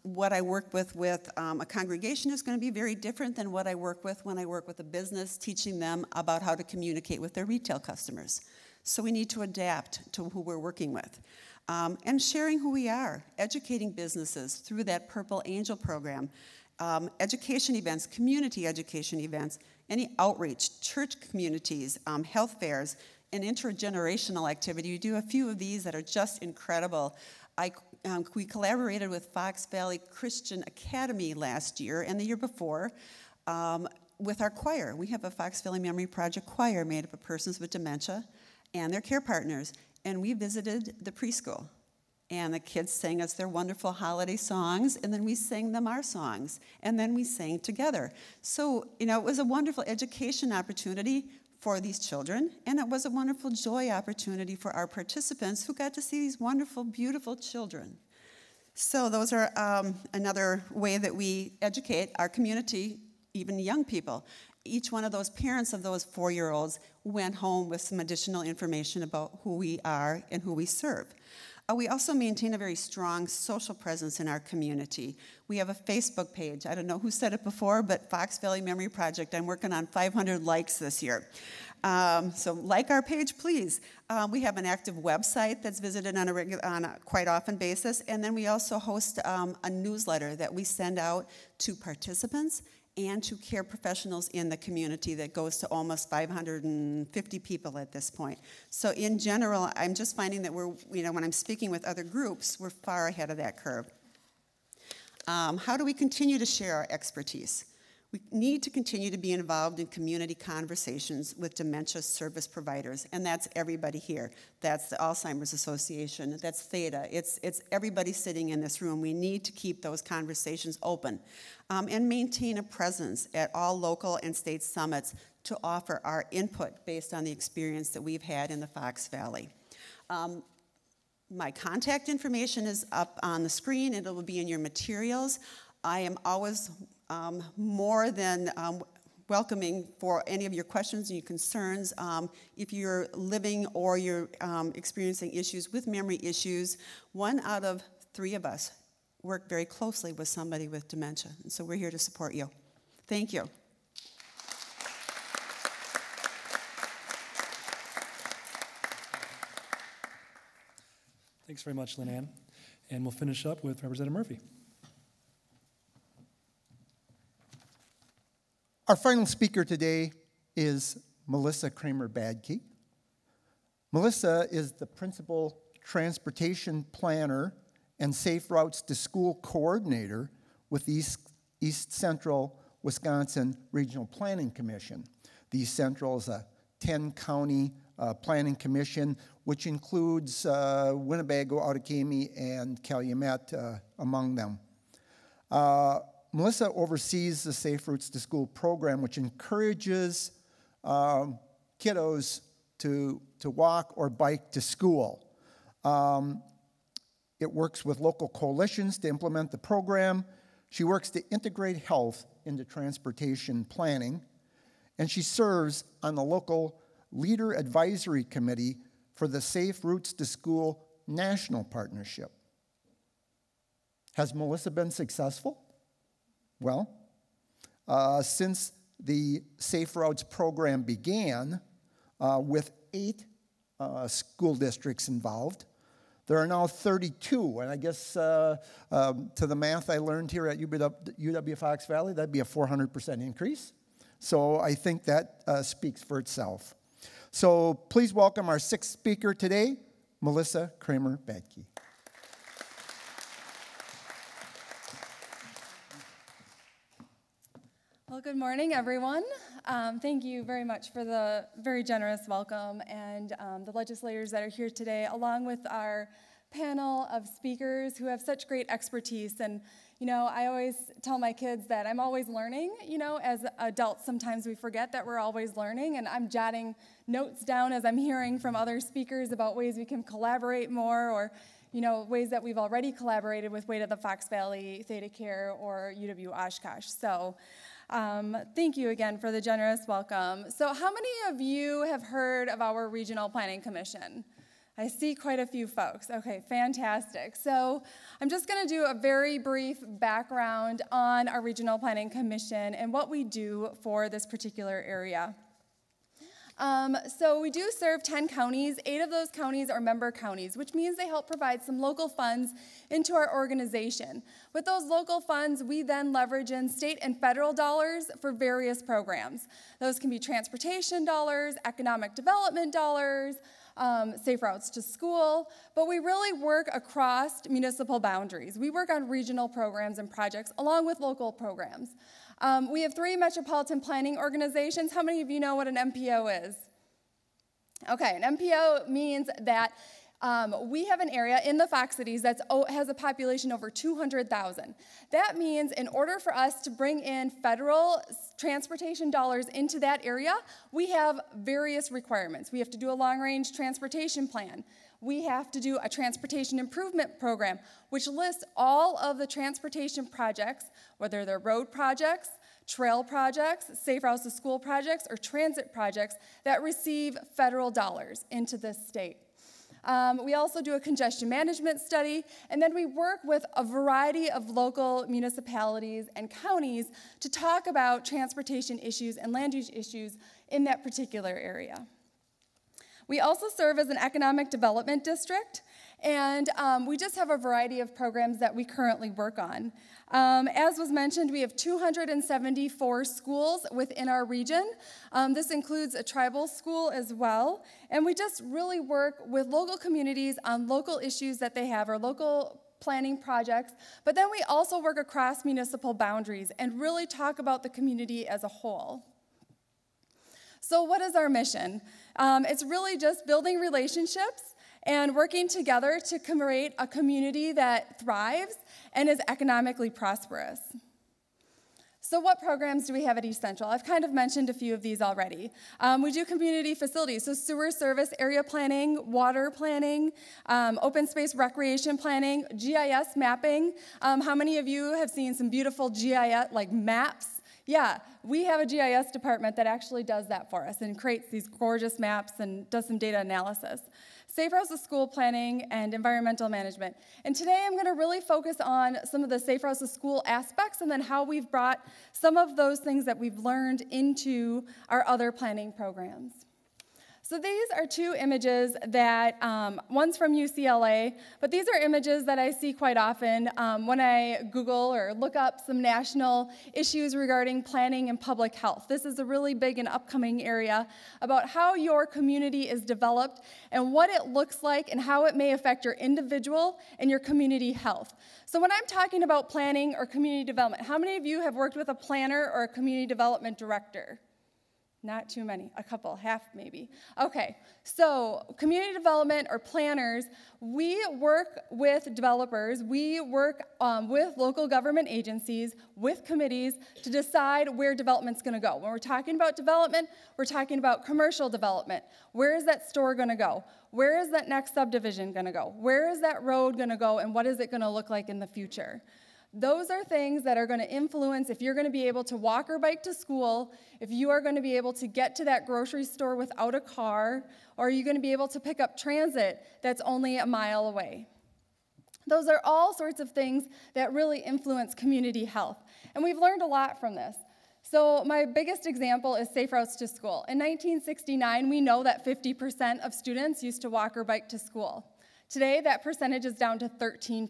What I work with a congregation is going to be very different than what I work with when I work with a business, teaching them about how to communicate with their retail customers. So we need to adapt to who we're working with. And sharing who we are, educating businesses through that Purple Angel program, education events, community education events, any outreach, church communities, health fairs, an intergenerational activity. We do a few of these that are just incredible. We collaborated with Fox Valley Christian Academy last year and the year before with our choir. We have a Fox Valley Memory Project choir made up of persons with dementia and their care partners. And we visited the preschool. And the kids sang us their wonderful holiday songs, and then we sang them our songs, and then we sang together. So, you know, it was a wonderful education opportunity for these children, and it was a wonderful joy opportunity for our participants who got to see these wonderful, beautiful children. So those are another way that we educate our community, even young people. Each one of those parents of those four-year-olds went home with some additional information about who we are and who we serve. We also maintain a very strong social presence in our community. We have a Facebook page. I don't know who said it before, but Fox Valley Memory Project. I'm working on 500 likes this year. So like our page, please. We have an active website that's visited on a quite often basis. And then we also host a newsletter that we send out to participants and to care professionals in the community that goes to almost 550 people at this point. So in general, I'm just finding that we're, you know, when I'm speaking with other groups, we're far ahead of that curve. How do we continue to share our expertise? We need to continue to be involved in community conversations with dementia service providers, and that's everybody here. That's the Alzheimer's Association, that's Theta, it's everybody sitting in this room. We need to keep those conversations open and maintain a presence at all local and state summits to offer our input based on the experience that we've had in the Fox Valley. My contact information is up on the screen, and it will be in your materials. I am always more than welcoming for any of your questions and your concerns. If you're living or you're experiencing issues with memory issues, 1 out of 3 of us work very closely with somebody with dementia, and so we're here to support you. Thank you. Thanks very much, Lynn Ann. And we'll finish up with Representative Murphy. Our final speaker today is Melissa Kramer-Badke. Melissa is the principal transportation planner and Safe Routes to School coordinator with the East Central Wisconsin Regional Planning Commission. The East Central is a 10-county planning commission, which includes Winnebago, Outagamie, and Calumet among them. Melissa oversees the Safe Routes to School program, which encourages kiddos to walk or bike to school. It works with local coalitions to implement the program. She works to integrate health into transportation planning, and she serves on the local Leader Advisory Committee for the Safe Routes to School National Partnership. Has Melissa been successful? Well, since the Safe Routes program began with 8 school districts involved, there are now 32. And I guess to the math I learned here at UW Fox Valley, that'd be a 400% increase. So I think that speaks for itself. So please welcome our 6th speaker today, Melissa Kramer-Badke. Well, good morning, everyone. Thank you very much for the very generous welcome and the legislators that are here today, along with our panel of speakers who have such great expertise. And, you know, I always tell my kids that I'm always learning. You know, as adults, sometimes we forget that we're always learning, and I'm jotting notes down as I'm hearing from other speakers about ways we can collaborate more, or, you know, ways that we've already collaborated with Weight of the Fox Valley, ThedaCare, or UW Oshkosh. So thank you again for the generous welcome. So how many of you have heard of our Regional Planning Commission? I see quite a few folks. Okay, fantastic. So I'm just going to do a very brief background on our Regional Planning Commission and what we do for this particular area. So we do serve 10 counties. 8 of those counties are member counties, which means they help provide some local funds into our organization. With those local funds, we then leverage in state and federal dollars for various programs. Those can be transportation dollars, economic development dollars, safe routes to school, but we really work across municipal boundaries. We work on regional programs and projects along with local programs. We have 3 metropolitan planning organizations. How many of you know what an MPO is? Okay, an MPO means that we have an area in the Fox Cities that has a population over 200,000. That means in order for us to bring in federal transportation dollars into that area, we have various requirements. We have to do a long-range transportation plan. We have to do a transportation improvement program, which lists all of the transportation projects, whether they're road projects, trail projects, safe routes to school projects, or transit projects that receive federal dollars into this state. We also do a congestion management study, and then we work with a variety of local municipalities and counties to talk about transportation issues and land use issues in that particular area. We also serve as an economic development district, and we just have a variety of programs that we currently work on. As was mentioned, we have 274 schools within our region. This includes a tribal school as well, and we just really work with local communities on local issues that they have or local planning projects, but then we also work across municipal boundaries and really talk about the community as a whole. So what is our mission? It's really just building relationships and working together to create a community that thrives and is economically prosperous. So what programs do we have at East Central? I've kind of mentioned a few of these already. We do community facilities, so sewer service, area planning, water planning, open space recreation planning, GIS mapping. How many of you have seen some beautiful GIS, like maps? Yeah, we have a GIS department that actually does that for us and creates these gorgeous maps and does some data analysis. Safe routes to school planning and environmental management. And today I'm going to really focus on some of the safe routes to school aspects and then how we've brought some of those things that we've learned into our other planning programs. So these are 2 images that, one's from UCLA, but these are images that I see quite often when I Google or look up some national issues regarding planning and public health. This is a really big and upcoming area about how your community is developed and what it looks like and how it may affect your individual and your community health. So when I'm talking about planning or community development, how many of you have worked with a planner or a community development director? Not too many, a couple, half maybe. Okay, so community development or planners, we work with developers, we work with local government agencies, with committees to decide where development's gonna go. When we're talking about development, we're talking about commercial development. Where is that store gonna go? Where is that next subdivision gonna go? Where is that road gonna go and what is it gonna look like in the future? Those are things that are going to influence if you're going to be able to walk or bike to school, if you are going to be able to get to that grocery store without a car, or are you going to be able to pick up transit that's only a mile away. Those are all sorts of things that really influence community health, and we've learned a lot from this. So my biggest example is safe routes to school. In 1969, we know that 50% of students used to walk or bike to school. Today, that percentage is down to 13%.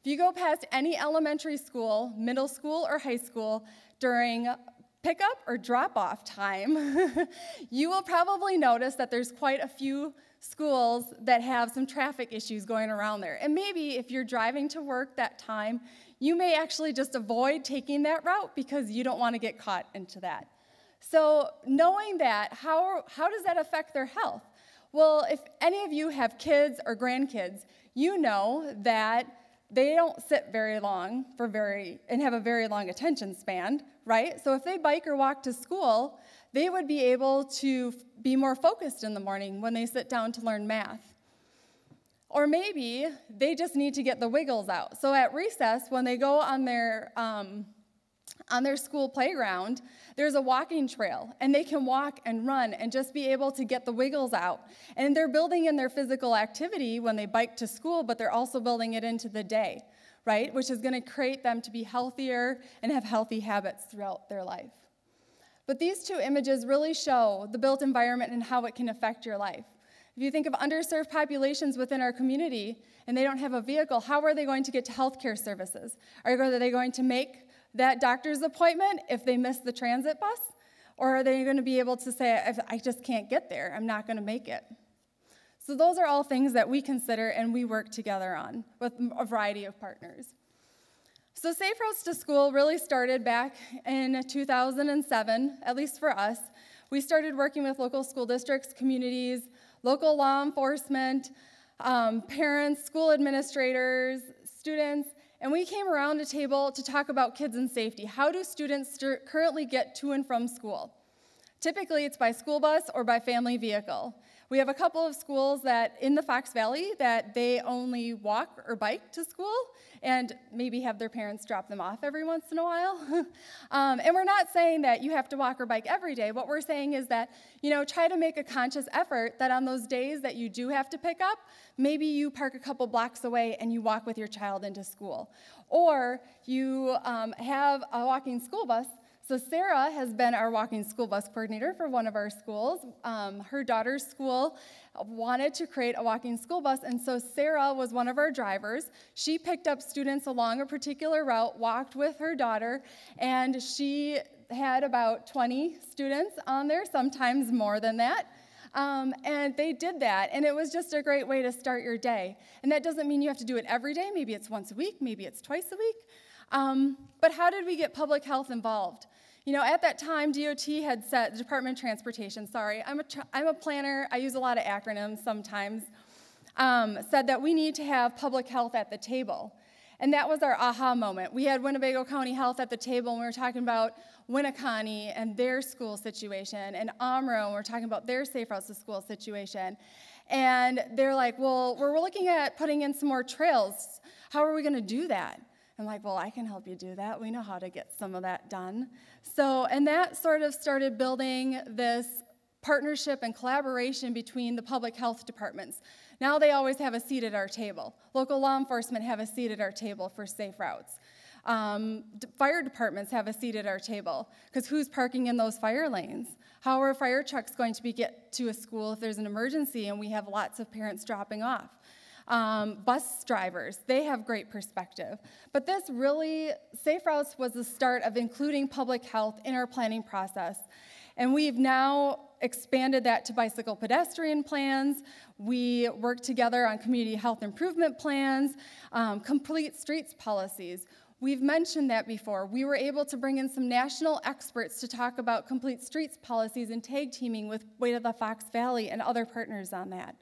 If you go past any elementary school, middle school, or high school during pickup or drop-off time, you will probably notice that there's quite a few schools that have some traffic issues going around there. And maybe if you're driving to work that time, you may actually just avoid taking that route because you don't want to get caught into that. So knowing that, how does that affect their health? Well, if any of you have kids or grandkids, you know that they don't sit very long and have a very long attention span, right? So if they bike or walk to school, they would be able to be more focused in the morning when they sit down to learn math. Or maybe they just need to get the wiggles out. So at recess, when they go on their school playground, there's a walking trail, and they can walk and run and just be able to get the wiggles out. And they're building in their physical activity when they bike to school, but they're also building it into the day, right? Which is going to create them to be healthier and have healthy habits throughout their life. But these two images really show the built environment and how it can affect your life. If you think of underserved populations within our community and they don't have a vehicle, how are they going to get to healthcare services? Are they going to make that doctor's appointment if they miss the transit bus? Or are they going to be able to say, I just can't get there, I'm not going to make it? So those are all things that we consider and we work together on with a variety of partners. So Safe Routes to School really started back in 2007, at least for us. We started working with local school districts, communities, local law enforcement, parents, school administrators, students, and we came around a table to talk about kids and safety. How do students currently get to and from school? Typically, it's by school bus or by family vehicle. We have a couple of schools that in the Fox Valley that they only walk or bike to school and maybe have their parents drop them off every once in a while. And we're not saying that you have to walk or bike every day. What we're saying is that, you know, try to make a conscious effort that on those days that you do have to pick up, maybe you park a couple blocks away and you walk with your child into school. Or you have a walking school bus. So Sarah has been our walking school bus coordinator for one of our schools. Her daughter's school wanted to create a walking school bus, and so Sarah was one of our drivers. She picked up students along a particular route, walked with her daughter, and she had about 20 students on there, sometimes more than that. And they did that, and it was just a great way to start your day. And that doesn't mean you have to do it every day. Maybe it's once a week, maybe it's twice a week. But how did we get public health involved? You know, at that time, DOT had set, the Department of Transportation, sorry, I'm a planner, I use a lot of acronyms sometimes, said that we need to have public health at the table. And that was our aha moment. We had Winnebago County Health at the table, and we were talking about Winneconne and their school situation, and Omro, and we were talking about their Safe Routes to School situation. And they're like, well, we're looking at putting in some more trails. How are we going to do that? I'm like, well, I can help you do that. We know how to get some of that done. So, and that sort of started building this partnership and collaboration between the public health departments. Now they always have a seat at our table. Local law enforcement have a seat at our table for safe routes. Fire departments have a seat at our table, because who's parking in those fire lanes? How are fire trucks going to get to a school if there's an emergency and we have lots of parents dropping off? Bus drivers, they have great perspective. But this really, Safe Routes was the start of including public health in our planning process. And we've now expanded that to bicycle pedestrian plans. We work together on community health improvement plans, complete streets policies. We've mentioned that before. We were able to bring in some national experts to talk about complete streets policies and tag teaming with Weight of the Fox Valley and other partners on that.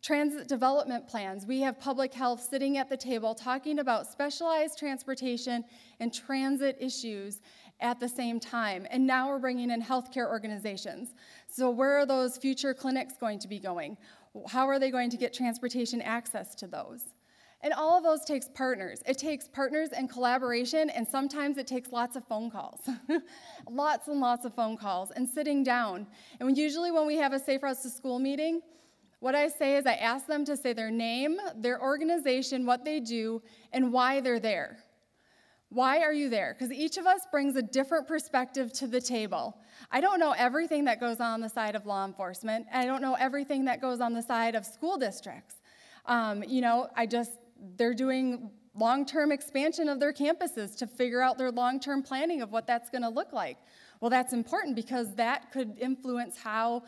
Transit development plans. We have public health sitting at the table talking about specialized transportation and transit issues at the same time. And now we're bringing in healthcare organizations. So where are those future clinics going to be going? How are they going to get transportation access to those? And all of those takes partners. It takes partners and collaboration, and sometimes it takes lots of phone calls. Lots and lots of phone calls and sitting down. And usually when we have a Safe Routes to School meeting, what I say is I ask them to say their name, their organization, what they do, and why they're there. Why are you there? Because each of us brings a different perspective to the table. I don't know everything that goes on the side of law enforcement. I don't know everything that goes on the side of school districts. You know, they're doing long-term expansion of their campuses to figure out their long-term planning of what that's going to look like. Well, that's important because that could influence how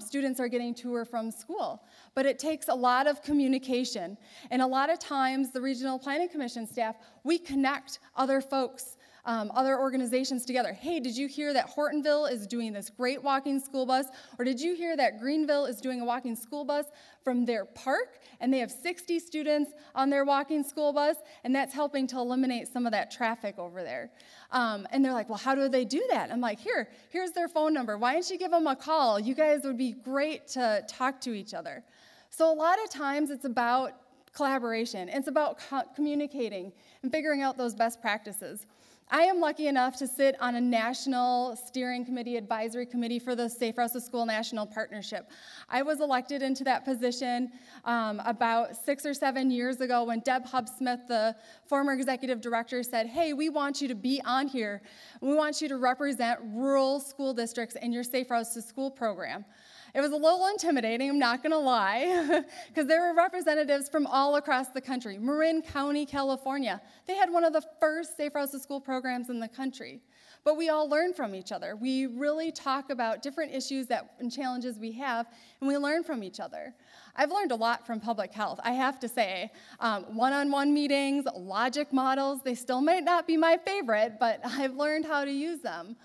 students are getting to or from school. But it takes a lot of communication. And a lot of times, the Regional Planning Commission staff, we connect other folks, other organizations together. Hey, did you hear that Hortonville is doing this great walking school bus? Or did you hear that Greenville is doing a walking school bus from their park? And they have 60 students on their walking school bus, and that's helping to eliminate some of that traffic over there. And they're like, well, how do they do that? I'm like, here's their phone number. Why don't you give them a call? You guys would be great to talk to each other. So a lot of times it's about collaboration. It's about communicating and figuring out those best practices. I am lucky enough to sit on a national steering committee, advisory committee for the Safe Routes to School National Partnership. I was elected into that position about 6 or 7 years ago when Deb Hubsmith, the former executive director, said, hey, we want you to be on here. We want you to represent rural school districts in your Safe Routes to School program. It was a little intimidating, I'm not gonna lie, because there were representatives from all across the country. Marin County, California, they had one of the first Safe Routes to School programs in the country. But we all learn from each other. We really talk about different issues and challenges we have, and we learn from each other. I've learned a lot from public health, I have to say. One-on-one meetings, logic models, they still might not be my favorite, but I've learned how to use them.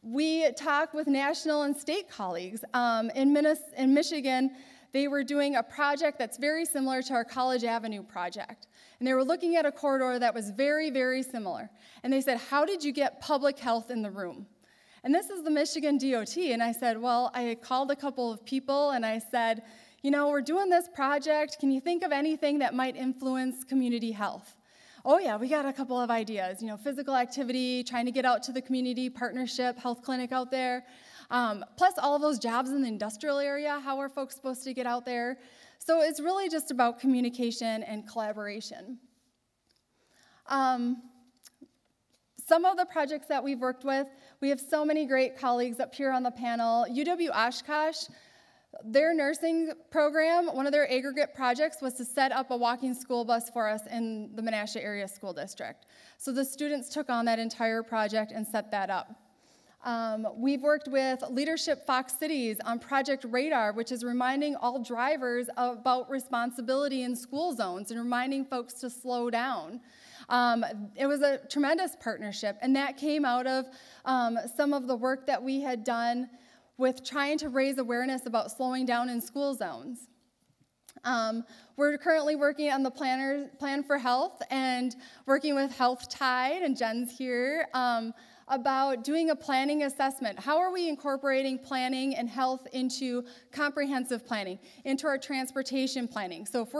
We talk with national and state colleagues. In Michigan, they were doing a project that's very similar to our College Avenue project. And they were looking at a corridor that was very, very similar. And they said, how did you get public health in the room? And this is the Michigan DOT. And I said, well, I called a couple of people and I said, you know, we're doing this project. Can you think of anything that might influence community health? Oh yeah, we got a couple of ideas, you know, physical activity, trying to get out to the community, partnership, health clinic out there, plus all of those jobs in the industrial area, how are folks supposed to get out there? So it's really just about communication and collaboration. Some of the projects that we've worked with, we have so many great colleagues up here on the panel. UW Oshkosh, their nursing program, one of their aggregate projects was to set up a walking school bus for us in the Menasha Area School District. So the students took on that entire project and set that up. We've worked with Leadership Fox Cities on Project Radar, which is reminding all drivers about responsibility in school zones and reminding folks to slow down. It was a tremendous partnership, and that came out of some of the work that we had done with trying to raise awareness about slowing down in school zones. We're currently working on the plan for health and working with Health Tide, and Jen's here, about doing a planning assessment. How are we incorporating planning and health into comprehensive planning, into our transportation planning? So if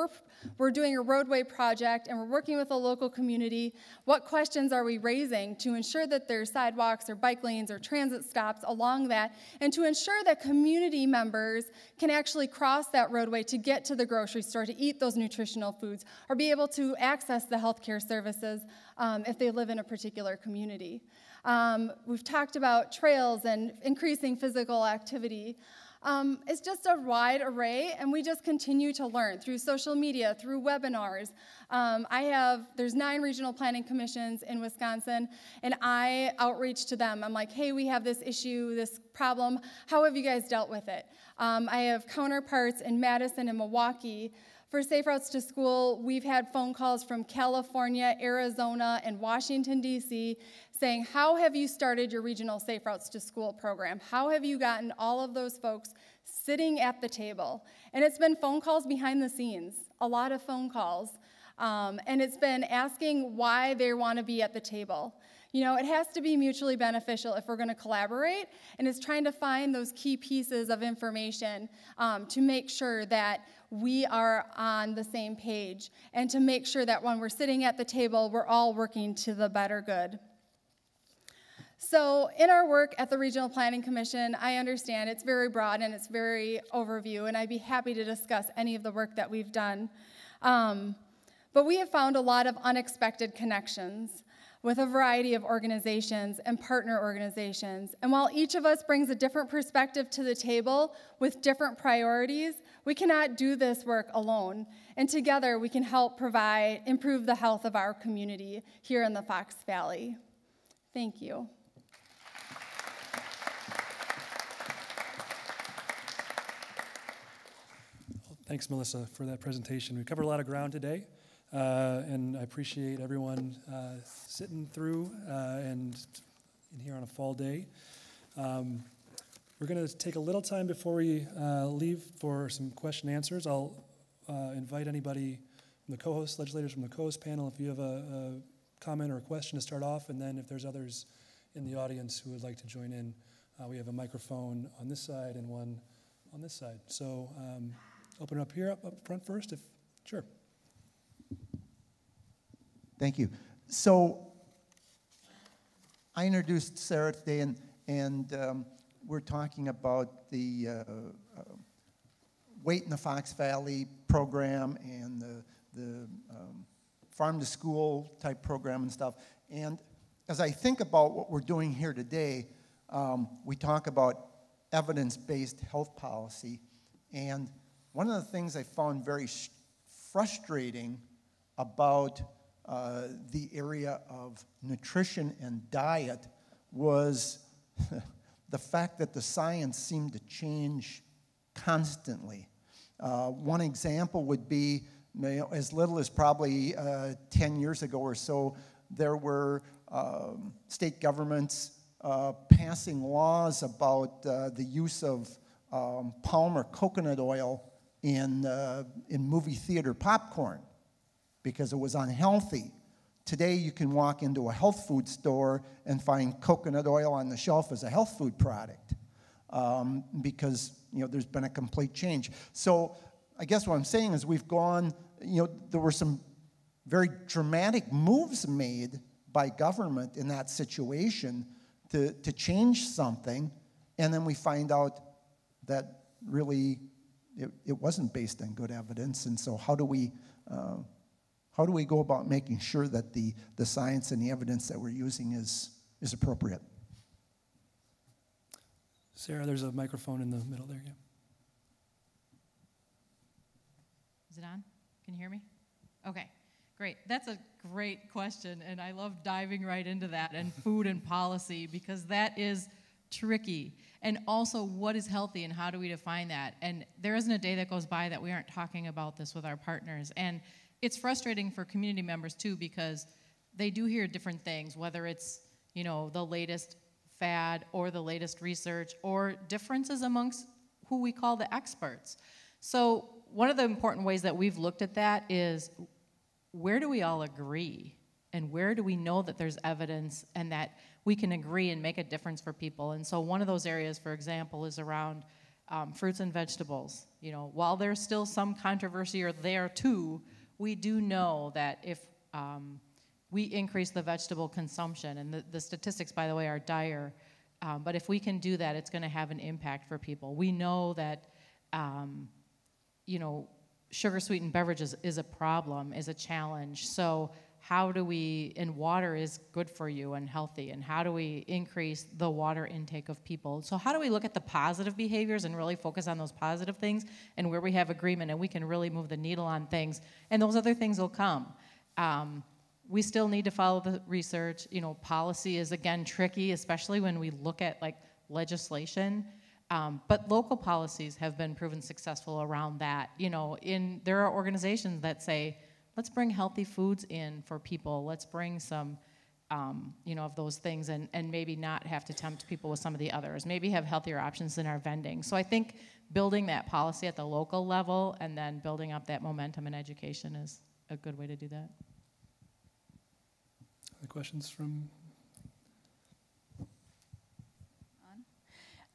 we're doing a roadway project and we're working with a local community, what questions are we raising to ensure that there's sidewalks or bike lanes or transit stops along that, and to ensure that community members can actually cross that roadway to get to the grocery store, to eat those nutritional foods, or be able to access the healthcare services if they live in a particular community. We've talked about trails and increasing physical activity. It's just a wide array, and we just continue to learn through social media, through webinars. There's 9 regional planning commissions in Wisconsin, and I outreach to them. I'm like, hey, we have this issue, this problem. How have you guys dealt with it? I have counterparts in Madison and Milwaukee. For Safe Routes to School, we've had phone calls from California, Arizona, and Washington, D.C., saying, how have you started your regional Safe Routes to School program? How have you gotten all of those folks sitting at the table? And it's been phone calls behind the scenes, a lot of phone calls. And it's been asking why they want to be at the table. You know, it has to be mutually beneficial if we're going to collaborate, and it's trying to find those key pieces of information to make sure that we are on the same page, and to make sure that when we're sitting at the table, we're all working to the better good. So in our work at the Regional Planning Commission, I understand it's very broad and it's very overview, and I'd be happy to discuss any of the work that we've done. But we have found a lot of unexpected connections with a variety of organizations and partner organizations. And while each of us brings a different perspective to the table with different priorities, we cannot do this work alone. And together we can help improve the health of our community here in the Fox Valley. Thank you. Well, thanks, Melissa, for that presentation. We covered a lot of ground today. And I appreciate everyone sitting through and here on a fall day. We're going to take a little time before we leave for some question and answers. I'll invite anybody from the co-host, legislators from the co-host panel, if you have a comment or a question to start off, and then if there's others in the audience who would like to join in, we have a microphone on this side and one on this side. So open it up here, up front first, sure. Thank you. So I introduced Sarah today, and we're talking about the Weight in the Fox Valley program and the farm-to-school type program and stuff. And as I think about what we're doing here today, we talk about evidence-based health policy. And one of the things I found very frustrating about the area of nutrition and diet was the fact that the science seemed to change constantly. One example would be, you know, as little as probably 10 years ago or so, there were state governments passing laws about the use of palm or coconut oil in movie theater popcorn, because it was unhealthy. Today you can walk into a health food store and find coconut oil on the shelf as a health food product, because, you know, there's been a complete change. So I guess what I'm saying is we've gone, you know, there were some very dramatic moves made by government in that situation to change something, and then we find out that really it wasn't based on good evidence. And so how do we go about making sure that the science and the evidence that we're using is appropriate? Sarah, there's a microphone in the middle there. Yeah. Is it on? Can you hear me? Okay, great. That's a great question, and I love diving right into that, and food and policy, because that is tricky. And also, what is healthy and how do we define that? And there isn't a day that goes by that we aren't talking about this with our partners. And it's frustrating for community members too, because they do hear different things, whether it's, you know, the latest fad or the latest research or differences amongst who we call the experts. So one of the important ways that we've looked at that is, where do we all agree, and where do we know that there's evidence and that we can agree and make a difference for people? And so one of those areas, for example, is around fruits and vegetables. You know, while there's still some controversy there too, we do know that if we increase the vegetable consumption, and the statistics, by the way, are dire, but if we can do that, it's going to have an impact for people. We know that, you know, sugar-sweetened beverages is a problem, is a challenge. So how do we, and water is good for you and healthy, and how do we increase the water intake of people? So how do we look at the positive behaviors and really focus on those positive things, and where we have agreement and we can really move the needle on things, and those other things will come. We still need to follow the research. You know, policy is, again, tricky, especially when we look at, like, legislation. But local policies have been proven successful around that. You know, there are organizations that say, let's bring healthy foods in for people. Let's bring some, you know, of those things, and maybe not have to tempt people with some of the others. Maybe have healthier options in our vending. So I think building that policy at the local level and then building up that momentum in education is a good way to do that. Other questions from?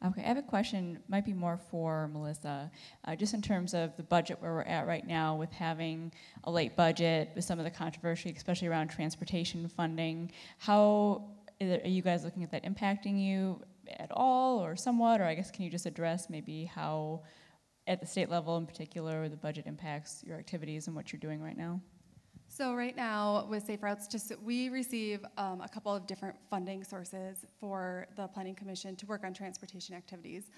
Okay, I have a question, might be more for Melissa, just in terms of the budget where we're at right now with having a late budget, with some of the controversy, especially around transportation funding. How are you guys looking at that impacting you at all, or somewhat, or I guess can you just address maybe how, at the state level in particular, the budget impacts your activities and what you're doing right now? So right now with Safe Routes, we receive a couple of different funding sources for the Planning Commission to work on transportation activities.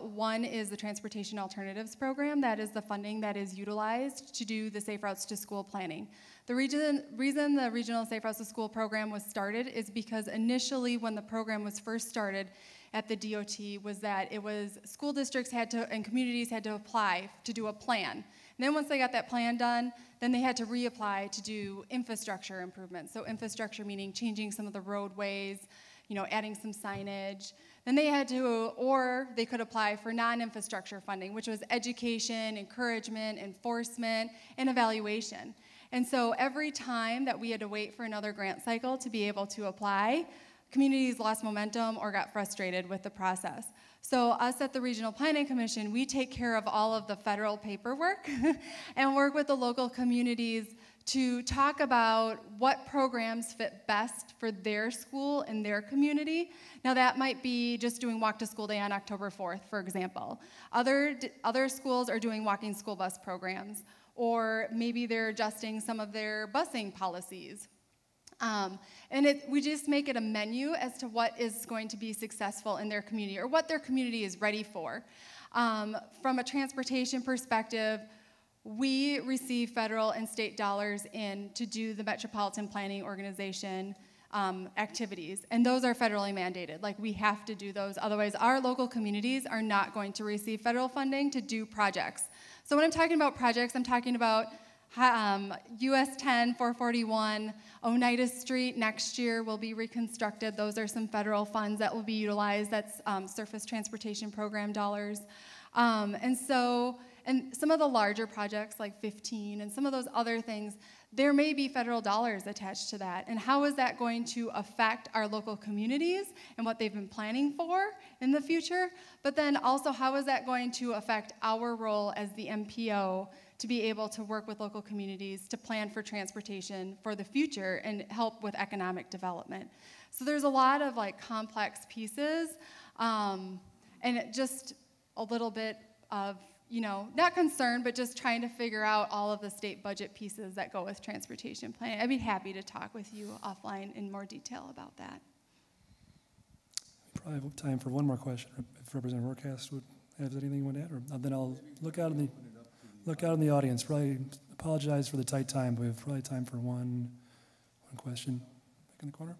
One is the Transportation Alternatives Program. That is the funding that is utilized to do the Safe Routes to School planning. The reason the Regional Safe Routes to School program was started is because initially when the program was first started at the DOT was that it was school districts had to, and communities had to apply to do a plan. And then once they got that plan done, then they had to reapply to do infrastructure improvements. So infrastructure meaning changing some of the roadways, you know, adding some signage. Then they had to, or they could apply for non-infrastructure funding, which was education, encouragement, enforcement, and evaluation. And so every time that we had to wait for another grant cycle to be able to apply, communities lost momentum or got frustrated with the process. So us at the Regional Planning Commission, we take care of all of the federal paperwork and work with the local communities to talk about what programs fit best for their school and their community. Now that might be just doing Walk to School Day on October 4th, for example. Other schools are doing walking school bus programs, or maybe they're adjusting some of their busing policies. We just make it a menu as to what is going to be successful in their community, or what their community is ready for. From a transportation perspective, we receive federal and state dollars in to do the Metropolitan Planning Organization activities, and those are federally mandated. Like, we have to do those, otherwise our local communities are not going to receive federal funding to do projects. So when I'm talking about projects, I'm talking about US 10, 441, Oneida Street next year will be reconstructed. Those are some federal funds that will be utilized. That's surface transportation program dollars. And some of the larger projects like 15 and some of those other things, there may be federal dollars attached to that. And how is that going to affect our local communities and what they've been planning for in the future? But then also, how is that going to affect our role as the MPO to be able to work with local communities to plan for transportation for the future and help with economic development? So there's a lot of like complex pieces, and it just a little bit of, you know, not concerned, but just trying to figure out all of the state budget pieces that go with transportation planning. I'd be happy to talk with you offline in more detail about that. We probably have time for one more question. If Representative Rohrkaste would have anything you want to add, or then I'll look out in the audience. Probably apologize for the tight time, but we have probably time for one question. Back in the corner.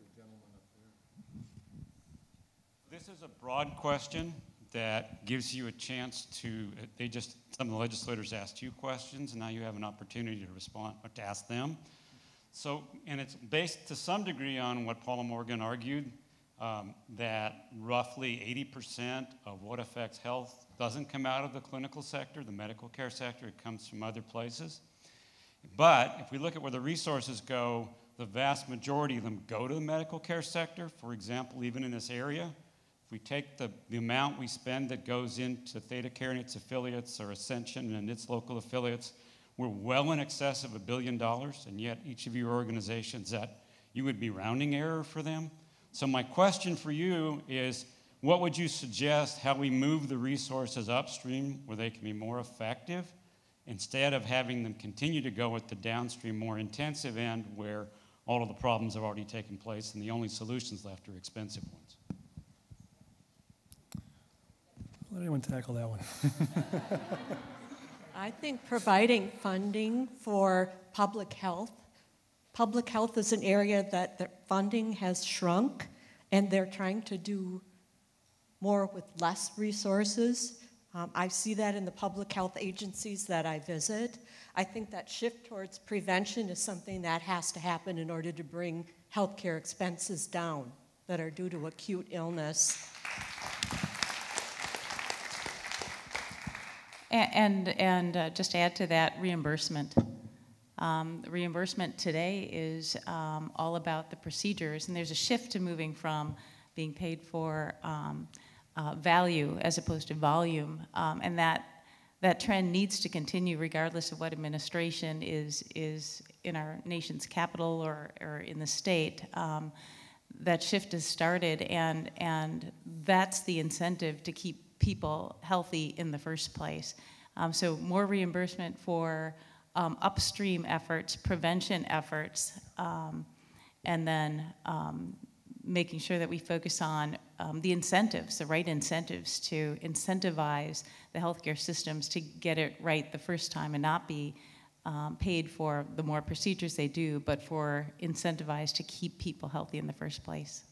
This is a broad question that gives you a chance to, some of the legislators asked you questions, and now you have an opportunity to respond, or to ask them. So, and it's based to some degree on what Paula Morgan argued, that roughly 80% of what affects health doesn't come out of the clinical sector, the medical care sector, it comes from other places. But if we look at where the resources go, the vast majority of them go to the medical care sector. For example, even in this area, if we take the amount we spend that goes into ThedaCare and its affiliates, or Ascension and its local affiliates, we're well in excess of $1 billion, and yet each of your organizations, that you would be rounding error for them. So my question for you is, what would you suggest how we move the resources upstream where they can be more effective, instead of having them continue to go at the downstream, more intensive end where all of the problems have already taken place and the only solutions left are expensive ones? Let anyone tackle that one. I think providing funding for public health. Public health is an area that the funding has shrunk, and they're trying to do more with less resources. I see that in the public health agencies that I visit. I think that shift towards prevention is something that has to happen in order to bring healthcare expenses down that are due to acute illness. And just to add to that, reimbursement. Reimbursement today is all about the procedures, and there's a shift to moving from being paid for value as opposed to volume, and that trend needs to continue regardless of what administration is in our nation's capital or in the state. That shift has started, and that's the incentive to keep people healthy in the first place. So more reimbursement for upstream efforts, prevention efforts, and then making sure that we focus on the incentives, the right incentives to incentivize the healthcare systems to get it right the first time and not be paid for the more procedures they do, but for incentivized to keep people healthy in the first place.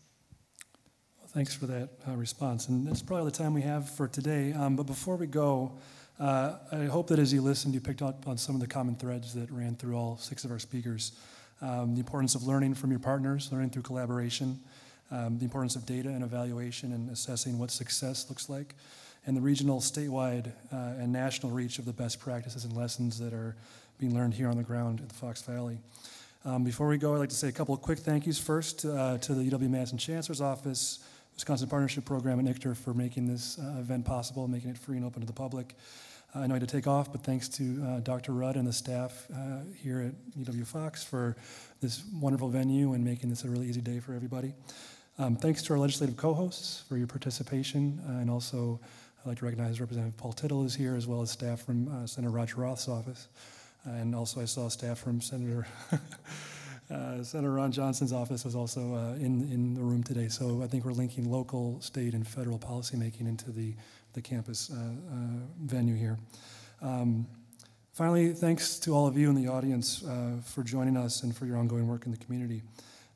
Thanks for that response, and that's probably the time we have for today. But before we go, I hope that as you listened, you picked up on some of the common threads that ran through all six of our speakers. The importance of learning from your partners, learning through collaboration, the importance of data and evaluation and assessing what success looks like, and the regional, statewide, and national reach of the best practices and lessons that are being learned here on the ground at the Fox Valley. Before we go, I'd like to say a couple of quick thank yous first to the UW-Madison Chancellor's Office, Wisconsin Partnership Program, and ICTR for making this event possible, making it free and open to the public. I know I had to take off, but thanks to Dr. Rudd and the staff here at UW Fox for this wonderful venue and making this a really easy day for everybody. Thanks to our legislative co-hosts for your participation, and also I'd like to recognize Representative Paul Tittle is here, as well as staff from Senator Roger Roth's office, and also I saw staff from Senator Ron Johnson's office was also in the room today. So I think we're linking local, state, and federal policymaking into the campus venue here. Finally, thanks to all of you in the audience for joining us and for your ongoing work in the community,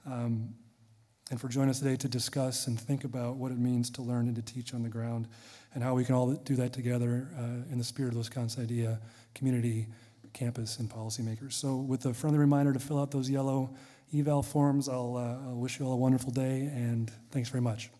and for joining us today to discuss and think about what it means to learn and to teach on the ground, and how we can all do that together in the spirit of Wisconsin IDEA community, campus, and policymakers. So with a friendly reminder to fill out those yellow eval forms, I'll wish you all a wonderful day, and thanks very much.